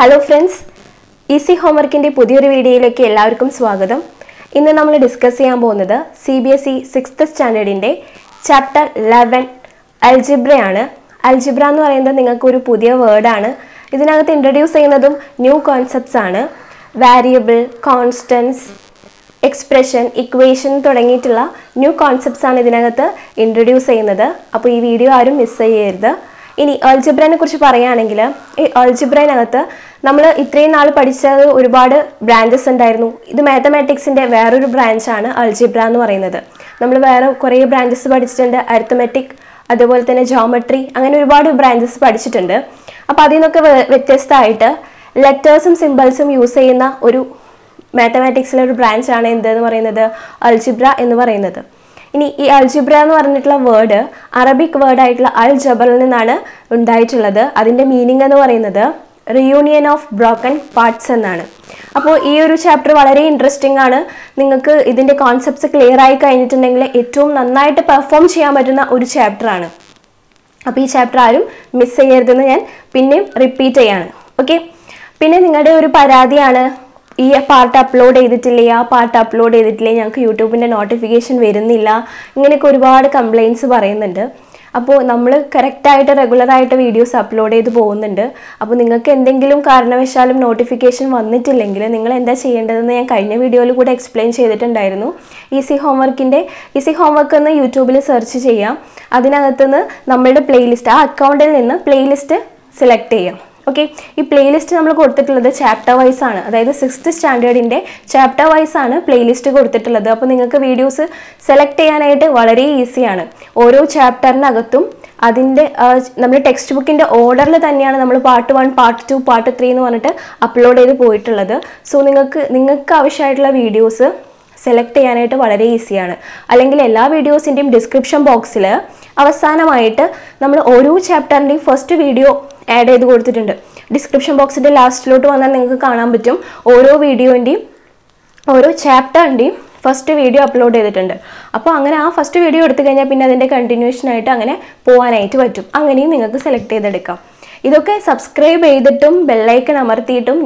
Hello friends, Easy Homework inde pudhiyoru video ilekku ellavarkkum swagatham. Innu nammal discuss cheyan povunnathu CBSE 6th standard inde chapter 11 algebra aanu. Algebra ennu parayunnathu ningalkku oru pudhiya word aanu. Idinakku introduce cheynadum new concepts aanu. Variable, constants, expression, equation thodangiyittulla new concepts aanu idinakku introduce cheynathu. Appo ee video aarum miss cheyerthu. ഇനി ആൾജിബ്രനെ കുറിച്ച് പറയുകയാണെങ്കിൽ ഈ ആൾജിബ്രനകത്ത് നമ്മൾ ഇത്രയും നാൾ പഠിച്ചത് ഒരുപാട് branches ഉണ്ടായിരുന്നു. ഇത് മാത്തമാറ്റിക്സിന്റെ വേറൊരു ബ്രാഞ്ചാണ് ആൾജിബ്ര എന്ന് പറയുന്നത്. നമ്മൾ വേറെ കുറേ ബ്രാഞ്ചസ് പഠിച്ചിട്ടുണ്ട്. അരിത്മെറ്റിക്, അതുപോലെ തന്നെ ജിയോമെട്രി, അങ്ങനെ ഒരുപാട് ബ്രാഞ്ചസ് പഠിച്ചിട്ടുണ്ട്. അപ്പോൾ അതിനൊക്കെ വ്യത്യസ്തമായിട്ട് ലെറ്റേഴ്സും സിംബൽസും യൂസ് ചെയ്യുന്ന ഒരു മാത്തമാറ്റിക്സിലെ ഒരു ബ്രാഞ്ചാണ് എന്തെന്ന് പറയുന്നത് ആൾജിബ്ര എന്ന് പറയുന്നത്. ഇനി ഈ അൽജിബ്ര എന്ന് പറഞ്ഞിട്ടുള്ള വേർഡ് അറബിക് വേർഡായിട്ടുള്ള അൽ ജബറിൽ നിന്നാണ് ഉണ്ടായിട്ടുള്ളത്. അതിൻ്റെ മീനിങ് എന്ന് പറയുന്നത് റിയൂണിയൻ ഓഫ് ബ്രോക്കൺ പാർട്സ് എന്നാണ്. അപ്പോൾ ഈ ഒരു ചാപ്റ്റർ വളരെ ഇൻട്രസ്റ്റിംഗ് ആണ്. നിങ്ങൾക്ക് ഇതിൻ്റെ കോൺസെപ്റ്റ്സ് ക്ലിയർ ആയി കഴിഞ്ഞിട്ടുണ്ടെങ്കിൽ ഏറ്റവും നന്നായിട്ട് പെർഫോം ചെയ്യാൻ പറ്റുന്ന ഒരു ചാപ്റ്ററാണ്. അപ്പോൾ ഈ ചാപ്റ്റർ ആരും മിസ് ചെയ്യരുതെന്ന് ഞാൻ പിന്നെയും റിപ്പീറ്റ് ചെയ്യാണ്. ഓക്കെ, പിന്നെ നിങ്ങളുടെ ഒരു പരാതിയാണ് ഈ പാർട്ട് അപ്ലോഡ് ചെയ്തിട്ടില്ലേ, ആ പാർട്ട് അപ്ലോഡ് ചെയ്തിട്ടില്ലേ, ഞങ്ങൾക്ക് യൂട്യൂബിൻ്റെ നോട്ടിഫിക്കേഷൻ വരുന്നില്ല, ഇങ്ങനെയൊക്കെ ഒരുപാട് കംപ്ലയിൻറ്റ്സ് പറയുന്നുണ്ട്. അപ്പോൾ നമ്മൾ കറക്റ്റായിട്ട് റെഗുലറായിട്ട് വീഡിയോസ് അപ്ലോഡ് ചെയ്ത് പോകുന്നുണ്ട്. അപ്പോൾ നിങ്ങൾക്ക് എന്തെങ്കിലും കാരണവശാലും നോട്ടിഫിക്കേഷൻ വന്നിട്ടില്ലെങ്കിൽ നിങ്ങൾ എന്താ ചെയ്യേണ്ടതെന്ന് ഞാൻ കഴിഞ്ഞ വീഡിയോയിൽ കൂടെ എക്സ്പ്ലെയിൻ ചെയ്തിട്ടുണ്ടായിരുന്നു. ഈസി ഹോംവർക്ക് എന്ന് യൂട്യൂബിൽ സെർച്ച് ചെയ്യാം. അതിനകത്തുനിന്ന് നമ്മളുടെ പ്ലേലിസ്റ്റ്, ആ അക്കൗണ്ടിൽ നിന്ന് പ്ലേലിസ്റ്റ് സെലക്ട് ചെയ്യാം. ഓക്കെ, ഈ പ്ലേലിസ്റ്റ് നമ്മൾ കൊടുത്തിട്ടുള്ളത് ചാപ്റ്റർ വൈസ് ആണ്. അതായത് 6th സ്റ്റാൻഡേർഡിൻ്റെ ചാപ്റ്റർ വൈസ് ആണ് പ്ലേലിസ്റ്റ് കൊടുത്തിട്ടുള്ളത്. അപ്പോൾ നിങ്ങൾക്ക് വീഡിയോസ് സെലക്ട് ചെയ്യാനായിട്ട് വളരെ ഈസിയാണ്. ഓരോ ചാപ്റ്ററിനകത്തും അതിൻ്റെ നമ്മുടെ ടെക്സ്റ്റ് ബുക്കിൻ്റെ ഓർഡറിൽ തന്നെയാണ് നമ്മൾ പാർട്ട് 1, പാർട്ട് 2, പാർട്ട് 3 എന്ന് പറഞ്ഞിട്ട് അപ്ലോഡ് ചെയ്ത് പോയിട്ടുള്ളത്. സോ നിങ്ങൾക്ക് ആവശ്യമായിട്ടുള്ള വീഡിയോസ് സെലക്ട് ചെയ്യാനായിട്ട് വളരെ ഈസിയാണ്. അല്ലെങ്കിൽ എല്ലാ വീഡിയോസിൻ്റെയും ഡിസ്ക്രിപ്ഷൻ ബോക്സിൽ അവസാനമായിട്ട് നമ്മൾ ഓരോ ചാപ്റ്ററിൻ്റെയും ഫസ്റ്റ് വീഡിയോ ആഡ് ചെയ്ത് കൊടുത്തിട്ടുണ്ട്. ഡിസ്ക്രിപ്ഷൻ ബോക്സിൻ്റെ ലാസ്റ്റിലോട്ട് വന്നാൽ നിങ്ങൾക്ക് കാണാൻ പറ്റും ഓരോ വീഡിയോൻ്റെയും ഓരോ ചാപ്റ്ററിൻ്റെയും ഫസ്റ്റ് വീഡിയോ അപ്ലോഡ് ചെയ്തിട്ടുണ്ട്. അപ്പോൾ അങ്ങനെ ആ ഫസ്റ്റ് വീഡിയോ എടുത്തു കഴിഞ്ഞാൽ പിന്നെ അതിൻ്റെ കണ്ടിന്യൂഷനായിട്ട് അങ്ങനെ പോകാനായിട്ട് പറ്റും. അങ്ങനെയും നിങ്ങൾക്ക് സെലക്ട് ചെയ്തെടുക്കാം. ഇതൊക്കെ സബ്സ്ക്രൈബ് ചെയ്തിട്ടും ബെല്ലൈക്കൺ അമർത്തിയിട്ടും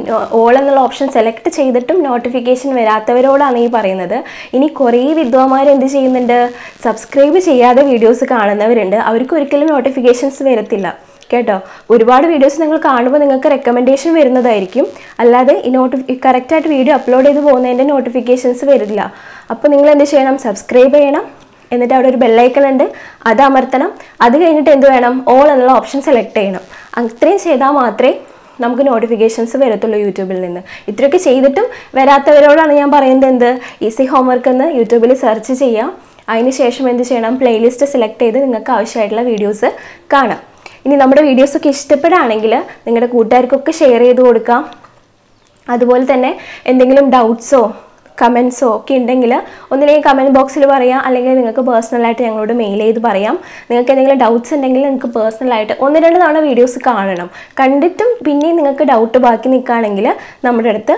ഓൾ എന്നുള്ള ഓപ്ഷൻ സെലക്ട് ചെയ്തിട്ടും നോട്ടിഫിക്കേഷൻ വരാത്തവരോടാണ് ഈ പറയുന്നത്. ഇനി കുറേ വിദ്വാന്മാർ എന്ത് ചെയ്യുന്നുണ്ട്, സബ്സ്ക്രൈബ് ചെയ്യാതെ വീഡിയോസ് കാണുന്നവരുണ്ട്. അവർക്ക് ഒരിക്കലും നോട്ടിഫിക്കേഷൻസ് വരത്തില്ല കേട്ടോ. ഒരുപാട് വീഡിയോസ് നിങ്ങൾ കാണുമ്പോൾ നിങ്ങൾക്ക് റെക്കമെൻഡേഷൻ വരുന്നതായിരിക്കും. അല്ലാതെ ഈ കറക്റ്റായിട്ട് വീഡിയോ അപ്ലോഡ് ചെയ്ത് പോകുന്നതിൻ്റെ നോട്ടിഫിക്കേഷൻസ് വരില്ല. അപ്പോൾ നിങ്ങൾ എന്ത് ചെയ്യണം, സബ്സ്ക്രൈബ് ചെയ്യണം. എന്നിട്ട് അവിടെ ഒരു ബെല്ലൈക്കൺ ഉണ്ട്, അത് അമർത്തണം. അത് കഴിഞ്ഞിട്ട് എന്ത് വേണം, ഓൾ എന്നുള്ള ഓപ്ഷൻ സെലക്ട് ചെയ്യണം. അത്രയും ചെയ്താൽ മാത്രമേ നമുക്ക് നോട്ടിഫിക്കേഷൻസ് വരത്തുള്ളൂ യൂട്യൂബിൽ നിന്ന്. ഇത്രയൊക്കെ ചെയ്തിട്ടും വരാത്തവരോടാണ് ഞാൻ പറയുന്നത് എന്ത്, ഈസി ഹോംവർക്ക് എന്ന് യൂട്യൂബിൽ സെർച്ച് ചെയ്യാം. അതിനുശേഷം എന്ത് ചെയ്യണം, പ്ലേലിസ്റ്റ് സെലക്ട് ചെയ്ത് നിങ്ങൾക്ക് ആവശ്യമായിട്ടുള്ള വീഡിയോസ് കാണാം. ഇനി നമ്മുടെ വീഡിയോസൊക്കെ ഇഷ്ടപ്പെടുകയാണെങ്കിൽ നിങ്ങളുടെ കൂട്ടുകാർക്കൊക്കെ ഷെയർ ചെയ്ത് കൊടുക്കാം. അതുപോലെ തന്നെ എന്തെങ്കിലും ഡൗട്ട്സോ കമൻസോ ഒക്കെ ഉണ്ടെങ്കിൽ ഒന്നില്ലെങ്കിൽ കമൻറ്റ് ബോക്സിൽ പറയാം, അല്ലെങ്കിൽ നിങ്ങൾക്ക് പേഴ്സണലായിട്ട് ഞങ്ങളോട് മെയിൽ ചെയ്ത് പറയാം. നിങ്ങൾക്ക് എന്തെങ്കിലും ഡൗട്ട്സ് ഉണ്ടെങ്കിൽ നിങ്ങൾക്ക് പേഴ്സണലായിട്ട് 1-2 തവണ വീഡിയോസ് കാണണം. കണ്ടിട്ടും പിന്നെയും നിങ്ങൾക്ക് ഡൗട്ട് ബാക്കി നിൽക്കുകയാണെങ്കിൽ നമ്മുടെ അടുത്ത്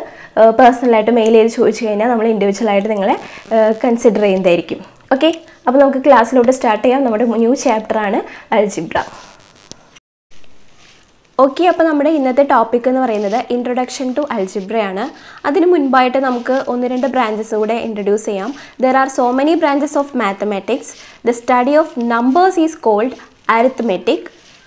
പേഴ്സണലായിട്ട് മെയിൽ ചെയ്ത് ചോദിച്ചു കഴിഞ്ഞാൽ നമ്മൾ ഇൻഡിവിജ്വലായിട്ട് നിങ്ങളെ കൺസിഡർ ചെയ്യുന്നതായിരിക്കും. ഓക്കെ, അപ്പോൾ നമുക്ക് ക്ലാസ്സിലോട്ട് സ്റ്റാർട്ട് ചെയ്യാം. നമ്മുടെ ന്യൂ ചാപ്റ്ററാണ് ആൾജിബ്ര. ഓക്കെ, അപ്പോൾ നമ്മുടെ ഇന്നത്തെ ടോപ്പിക് എന്ന് പറയുന്നത് ഇൻട്രൊഡക്ഷൻ ടു ആൾജിബ്രയാണ്. അതിന് മുൻപായിട്ട് നമുക്ക് 1-2 ബ്രാഞ്ചസ് കൂടെ ഇൻട്രൊഡ്യൂസ് ചെയ്യാം. There are so many branches of mathematics. The study of numbers is called arithmetic.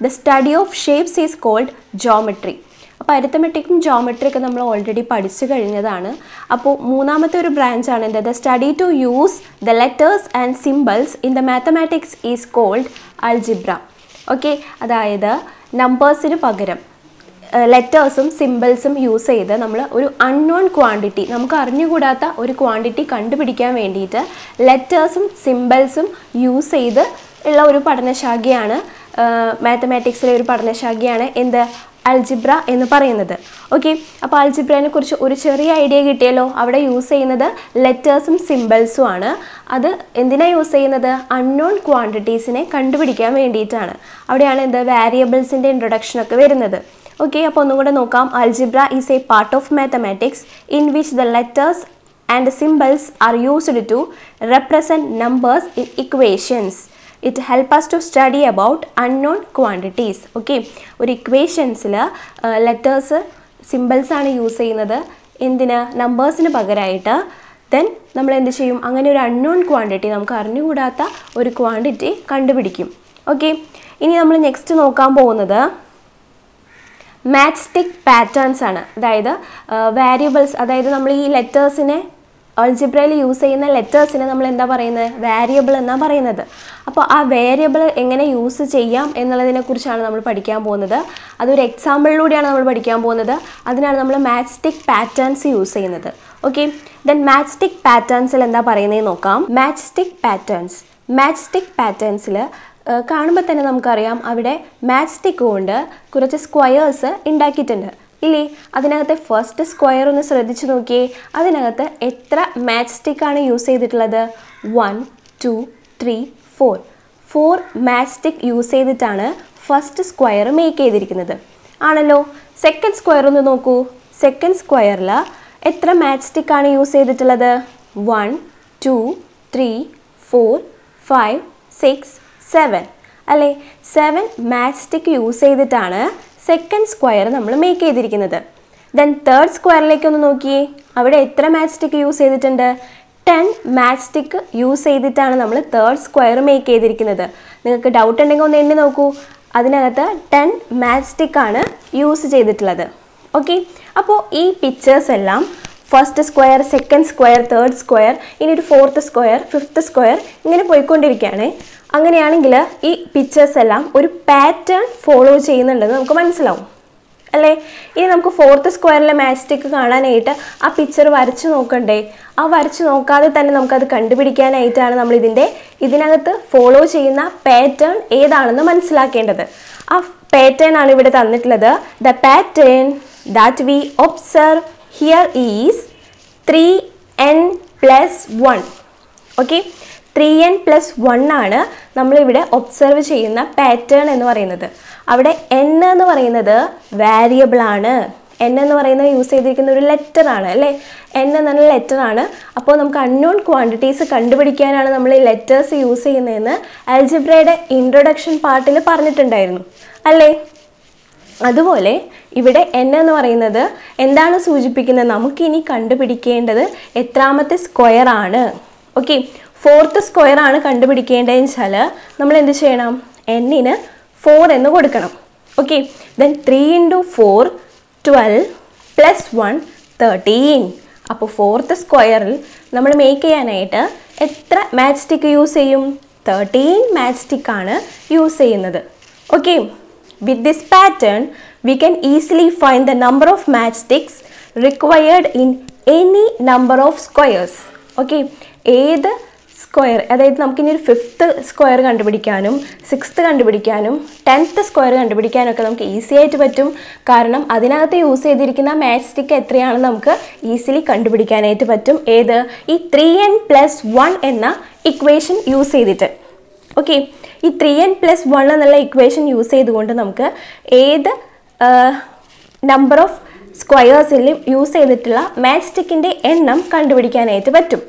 The study of shapes is called geometry. അപ്പോൾ അരിത്മെറ്റിക്കും ജോമെട്രിയൊക്കെ നമ്മൾ ഓൾറെഡി പഠിച്ചു കഴിഞ്ഞതാണ്. അപ്പോൾ മൂന്നാമത്തെ ഒരു ബ്രാഞ്ചാണ് എന്ത്, the study to use the letters and symbols in the mathematics is called algebra. Okay, അതായത് നമ്പേഴ്സിന് പകരം ലെറ്റേഴ്സും സിംബൽസും യൂസ് ചെയ്ത് നമ്മൾ ഒരു അൺനോൺ ക്വാണ്ടിറ്റി, നമുക്ക് അറിഞ്ഞുകൂടാത്ത ഒരു ക്വാണ്ടിറ്റി കണ്ടുപിടിക്കാൻ വേണ്ടിയിട്ട് ലെറ്റേഴ്സും സിംബൽസും യൂസ് ചെയ്ത് ഉള്ള ഒരു പഠനശാഖയാണ് മാത്തമാറ്റിക്സിലെ ഒരു പഠനശാഖയാണ് എന്ത്, ആൾജിബ്ര എന്ന് പറയുന്നത്. ഓക്കെ, അപ്പോൾ ആൾജിബ്രനെ കുറിച്ച് ഒരു ചെറിയ ഐഡിയ കിട്ടിയല്ലോ. അവിടെ യൂസ് ചെയ്യുന്നത് ലെറ്റേഴ്സും സിംബൽസും ആണ്. അത് എന്തിനാണ് യൂസ് ചെയ്യുന്നത്, അൺനോൺ ക്വാണ്ടിറ്റീസിനെ കണ്ടുപിടിക്കാൻ വേണ്ടിയിട്ടാണ്. അവിടെയാണ് എന്ത്, വാരിയബിൾസിൻ്റെ ഇൻട്രൊഡക്ഷനൊക്കെ വരുന്നത്. ഓക്കെ, അപ്പോൾ ഒന്നും കൂടെ നോക്കാം. Algebra is a part of mathematics in which the letters and symbols are used to represent numbers in equations. It help us to study about unknown quantities. Okay, ഒരു ഇക്വേഷൻസിൽ ലെറ്റേഴ്സ് symbols ആണ് use ചെയ്യുന്നത്. എന്തിനാ? നമ്പേഴ്സിന് പകരമായിട്ട്. Then നമ്മൾ എന്ത് ചെയ്യും? അങ്ങനെ ഒരു അൺനോൺ ക്വാണ്ടിറ്റി, നമുക്ക് അറിഞ്ഞുകൂടാത്ത ഒരു ക്വാണ്ടിറ്റി കണ്ടുപിടിക്കും. ഓക്കെ, ഇനി നമ്മൾ നെക്സ്റ്റ് നോക്കാൻ പോകുന്നത് മാറ്റ്സ്റ്റിക് പാറ്റേൺസ് ആണ്. അതായത് വേരിയബിൾസ്, അതായത് നമ്മൾ ഈ ലെറ്റേഴ്സിനെ അൾജിബ്രയിൽ യൂസ് ചെയ്യുന്ന ലെറ്റേഴ്സിനെ നമ്മൾ എന്താ പറയുന്നത്? വേരിയബിൾ എന്നാണ് പറയുന്നത്. അപ്പോൾ ആ വേരിയബിൾ എങ്ങനെ യൂസ് ചെയ്യാം എന്നുള്ളതിനെക്കുറിച്ചാണ് നമ്മൾ പഠിക്കാൻ പോകുന്നത്. അതൊരു എക്സാമ്പിളിലൂടെയാണ് നമ്മൾ പഠിക്കാൻ പോകുന്നത്. അതിനാണ് നമ്മൾ മാറ്റ്സ്റ്റിക് പാറ്റേൺസ് യൂസ് ചെയ്യുന്നത്. ഓക്കെ, ദെൻ മാറ്റ്സ്റ്റിക് പാറ്റേൺസിൽ എന്താ പറയുന്നത് നോക്കാം. മാറ്റ്സ്റ്റിക് പാറ്റേൺസിൽ കാണുമ്പോൾ തന്നെ നമുക്കറിയാം അവിടെ മാറ്റ്സ്റ്റിക് കൊണ്ട് കുറച്ച് സ്ക്വയേഴ്സ് ഉണ്ടാക്കിയിട്ടുണ്ട് ഇല്ലേ. അതിനകത്തെ ഫസ്റ്റ് സ്ക്വയർ ഒന്ന് ശ്രദ്ധിച്ചു നോക്കിയേ. അതിനകത്ത് എത്ര മാറ്റ്സ്റ്റിക്കാണ് യൂസ് ചെയ്തിട്ടുള്ളത്? 1 2 3 4 4 മാറ്റ്സ്റ്റിക് യൂസ് ചെയ്തിട്ടാണ് ഫസ്റ്റ് സ്ക്വയർ മേക്ക് ചെയ്തിരിക്കുന്നത് ആണല്ലോ. സെക്കൻഡ് സ്ക്വയർ ഒന്ന് നോക്കൂ. സെക്കൻഡ് സ്ക്വയറിൽ എത്ര മാറ്റ്സ്റ്റിക്കാണ് യൂസ് ചെയ്തിട്ടുള്ളത്? 1 2 3 4 5 6 7 അല്ലേ. 7 മാറ്റ്സ്റ്റിക്ക് യൂസ് ചെയ്തിട്ടാണ് സെക്കൻഡ് സ്ക്വയർ നമ്മൾ മേക്ക് ചെയ്തിരിക്കുന്നത്. ദെൻ തേർഡ് സ്ക്വയറിലേക്ക് ഒന്ന് നോക്കിയേ. അവിടെ എത്ര മാറ്റ്സ്റ്റിക്ക് യൂസ് ചെയ്തിട്ടുണ്ട്? 10 മാറ്റ്സ്റ്റിക്ക് യൂസ് ചെയ്തിട്ടാണ് നമ്മൾ തേർഡ് സ്ക്വയർ മേക്ക് ചെയ്തിരിക്കുന്നത്. നിങ്ങൾക്ക് ഡൗട്ട് ഉണ്ടെങ്കിൽ ഒന്ന് എണ്ണി നോക്കൂ. അതിനകത്ത് 10 മാറ്റ്സ്റ്റിക്കാണ് യൂസ് ചെയ്തിട്ടുള്ളത്. ഓക്കെ, അപ്പോൾ ഈ പിക്ചേഴ്സ് എല്ലാം first square, second square, third square, ഇനി ഒരു ഫോർത്ത് സ്ക്വയർ, ഫിഫ്ത്ത് സ്ക്വയർ, ഇങ്ങനെ പോയിക്കൊണ്ടിരിക്കുകയാണ്. അങ്ങനെയാണെങ്കിൽ ഈ പിക്ചേഴ്സ് എല്ലാം ഒരു പാറ്റേൺ ഫോളോ ചെയ്യുന്നുണ്ടെന്ന് നമുക്ക് മനസ്സിലാവും അല്ലേ. ഇനി നമുക്ക് ഫോർത്ത് സ്ക്വയറിലെ മാറ്റ്സ്റ്റിക്ക് കാണാനായിട്ട് ആ പിക്ചർ വരച്ച് നോക്കണ്ടേ? ആ വരച്ച് നോക്കാതെ തന്നെ നമുക്കത് കണ്ടുപിടിക്കാനായിട്ടാണ് നമ്മൾ ഇതിനകത്ത് ഫോളോ ചെയ്യുന്ന പാറ്റേൺ ഏതാണെന്ന് മനസ്സിലാക്കേണ്ടത്. ആ പാറ്റേൺ ആണ് ഇവിടെ തന്നിട്ടുള്ളത്. The pattern that we observe here is 3n+1. Okay, 3n+1 ആണ് നമ്മളിവിടെ ഒബ്സർവ് ചെയ്യുന്ന പാറ്റേൺ എന്ന് പറയുന്നത്. അവിടെ n എന്ന് പറയുന്നത് വേരിയബിളാണ്. n എന്ന് പറയുന്നത് യൂസ് ചെയ്തിരിക്കുന്ന ഒരു ലെറ്ററാണ് അല്ലേ. n എന്നുള്ള ലെറ്ററാണ്. അപ്പോൾ നമുക്ക് അൺനോൺ ക്വാണ്ടിറ്റീസ് കണ്ടുപിടിക്കാനാണ് നമ്മൾ ഈ ലെറ്റേഴ്സ് യൂസ് ചെയ്യുന്നതെന്ന് ആൽജിബ്രയുടെ ഇൻട്രൊഡക്ഷൻ പാർട്ടിൽ പറഞ്ഞിട്ടുണ്ടായിരുന്നു അല്ലേ. അതുപോലെ ഇവിടെ n എന്ന് പറയുന്നത് എന്താണ് സൂചിപ്പിക്കുന്നത്? നമുക്കിനി കണ്ടുപിടിക്കേണ്ടത് എത്രാമത്തെ സ്ക്വയറാണ്. ഓക്കെ, ഫോർത്ത് സ്ക്വയർ ആണ് കണ്ടുപിടിക്കേണ്ടതെന്ന് വെച്ചാൽ നമ്മൾ എന്ത് ചെയ്യണം? എന്നിന് 4 എന്ന് കൊടുക്കണം. Okay, then 3 × 4 12 + 1 13. അപ്പോൾ ഫോർത്ത് സ്ക്വയറിൽ നമ്മൾ മേക്ക് ചെയ്യാനായിട്ട് എത്ര മാറ്റ്സ്റ്റിക്ക് യൂസ് ചെയ്യും? 13 മാറ്റ്സ്റ്റിക്കാണ് യൂസ് ചെയ്യുന്നത്. Okay, with this pattern we can easily find the number of matchsticks required in any number of squares. Okay, ഏത് സ്ക്വയർ, അതായത് നമുക്കിനി ഒരു ഫിഫ്ത്ത് സ്ക്വയർ കണ്ടുപിടിക്കാനും സിക്സ്ത്ത് കണ്ടുപിടിക്കാനും ടെൻത്ത് സ്ക്വയർ കണ്ടുപിടിക്കാനൊക്കെ നമുക്ക് ഈസി ആയിട്ട് പറ്റും. കാരണം അതിനകത്ത് യൂസ് ചെയ്തിരിക്കുന്ന മാറ്റ്സ്റ്റിക്ക് എത്രയാണെന്ന് നമുക്ക് ഈസിലി കണ്ടുപിടിക്കാനായിട്ട് പറ്റും. ഏത്? ഈ 3n+1 എന്ന ഇക്വേഷൻ യൂസ് ചെയ്തിട്ട്. ഓക്കെ, ഈ 3n+1 എന്നുള്ള ഇക്വേഷൻ യൂസ് ചെയ്തുകൊണ്ട് നമുക്ക് ഏത് നമ്പർ ഓഫ് സ്ക്വയേഴ്സിലും യൂസ് ചെയ്തിട്ടുള്ള മാറ്റ്സ്റ്റിക്കിൻ്റെ എണ്ണം കണ്ടുപിടിക്കാനായിട്ട് പറ്റും.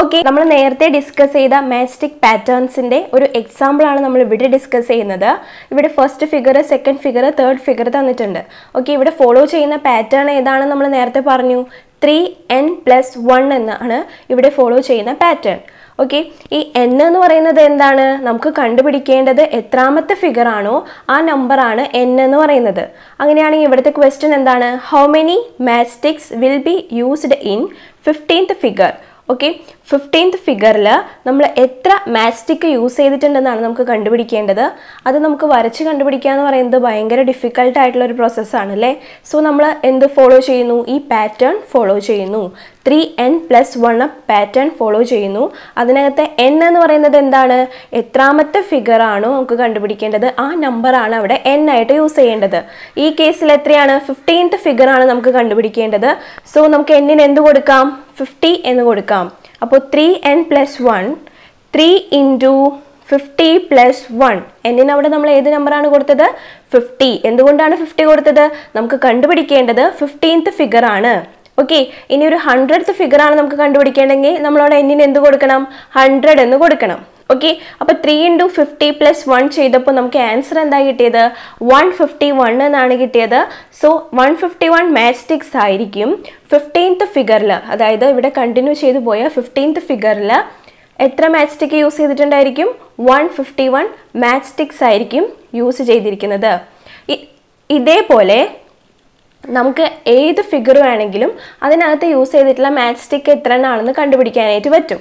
ഓക്കെ, നമ്മൾ നേരത്തെ ഡിസ്കസ് ചെയ്ത മാറ്റ്സ്റ്റിക് പാറ്റേൺസിൻ്റെ ഒരു എക്സാമ്പിളാണ് നമ്മൾ ഇവിടെ ഡിസ്കസ് ചെയ്യുന്നത്. ഇവിടെ first figure, second figure, third figure തന്നിട്ടുണ്ട്. ഓക്കെ, ഇവിടെ ഫോളോ ചെയ്യുന്ന പാറ്റേൺ ഏതാണെന്ന് നമ്മൾ നേരത്തെ പറഞ്ഞു. 3n+1 എന്നാണ് ഇവിടെ ഫോളോ ചെയ്യുന്ന പാറ്റേൺ. ഓക്കെ, ഈ n എന്ന് പറയുന്നത് എന്താണ്? നമുക്ക് കണ്ടുപിടിക്കേണ്ടത് എത്രാമത്തെ ഫിഗർ ആണോ ആ നമ്പറാണ് n എന്ന് പറയുന്നത്. അങ്ങനെയാണെങ്കിൽ ഇവിടുത്തെ ക്വസ്റ്റ്യൻ എന്താണ്? How many matchsticks will be used in 15th figure. Okay, 15th ഫിഗറിൽ നമ്മൾ എത്ര മാറ്റ്സ്റ്റിക്ക് യൂസ് ചെയ്തിട്ടുണ്ടെന്നാണ് നമുക്ക് കണ്ടുപിടിക്കേണ്ടത്. അത് നമുക്ക് വരച്ച് കണ്ടുപിടിക്കുക എന്ന് പറയുന്നത് ഭയങ്കര ഡിഫിക്കൽട്ടായിട്ടുള്ളൊരു പ്രോസസ്സാണ് അല്ലേ. സോ നമ്മൾ എന്ത് ഫോളോ ചെയ്യുന്നു? ഈ പാറ്റേൺ ഫോളോ ചെയ്യുന്നു. 3n+1 പാറ്റേൺ ഫോളോ ചെയ്യുന്നു. അതിനകത്തെ n എന്ന് പറയുന്നത് എന്താണ്? എത്രാമത്തെ ഫിഗറാണോ നമുക്ക് കണ്ടുപിടിക്കേണ്ടത് ആ നമ്പറാണ് അവിടെ n ആയിട്ട് യൂസ് ചെയ്യേണ്ടത്. ഈ കേസിൽ എത്രയാണ്? 15th ഫിഗറാണ് നമുക്ക് കണ്ടുപിടിക്കേണ്ടത്. സോ നമുക്ക് എന്നിന് എന്ത് കൊടുക്കാം? 50 എന്ന് കൊടുക്കാം. അപ്പോൾ 3n+1 3 × 50 + 1. എന്നിന് അവിടെ നമ്മൾ ഏത് നമ്പറാണ് കൊടുത്തത്? 50. എന്തുകൊണ്ടാണ് 50 കൊടുത്തത്? നമുക്ക് കണ്ടുപിടിക്കേണ്ടത് 15th ഫിഗറാണ്. ഓക്കെ, ഇനി ഒരു 100th ഫിഗറാണ് നമുക്ക് കണ്ടുപിടിക്കേണ്ടെങ്കിൽ നമ്മളവിടെ എന്നിന് എന്ത് കൊടുക്കണം? 100 എന്ന് കൊടുക്കണം. ഓക്കേ അപ്പോൾ 3 * 50 + 1 ചെയ്തപ്പോൾ നമുക്ക് ആൻസർ എന്താ കിട്ടിയത് 151 എന്നാണ് കിട്ടിയത് സോ 151 മാത്സ്റ്റിക്സ് ആയിരിക്കും 15th ഫിഗറിൽ അതായത് ഇവിടെ കണ്ടിന്യൂ ചെയ്തു പോയ 15th ഫിഗറിൽ എത്ര മാത്സ്റ്റിക്സ് യൂസ് ചെയ്തിട്ടുണ്ടായിരിക്കും 151 മാത്സ്റ്റിക്സ് ആയിരിക്കും യൂസ് ചെയ്തിരിക്കുന്നത് ഇതേപോലെ നമുക്ക് ഏത് ഫിഗർ ആണെങ്കിലും അതിനകത്ത് യൂസ് ചെയ്തിട്ടുള്ള മാത്സ്റ്റിക് എത്രയാണെന്ന് കണ്ടുപിടിക്കാനായിട്ട് പറ്റും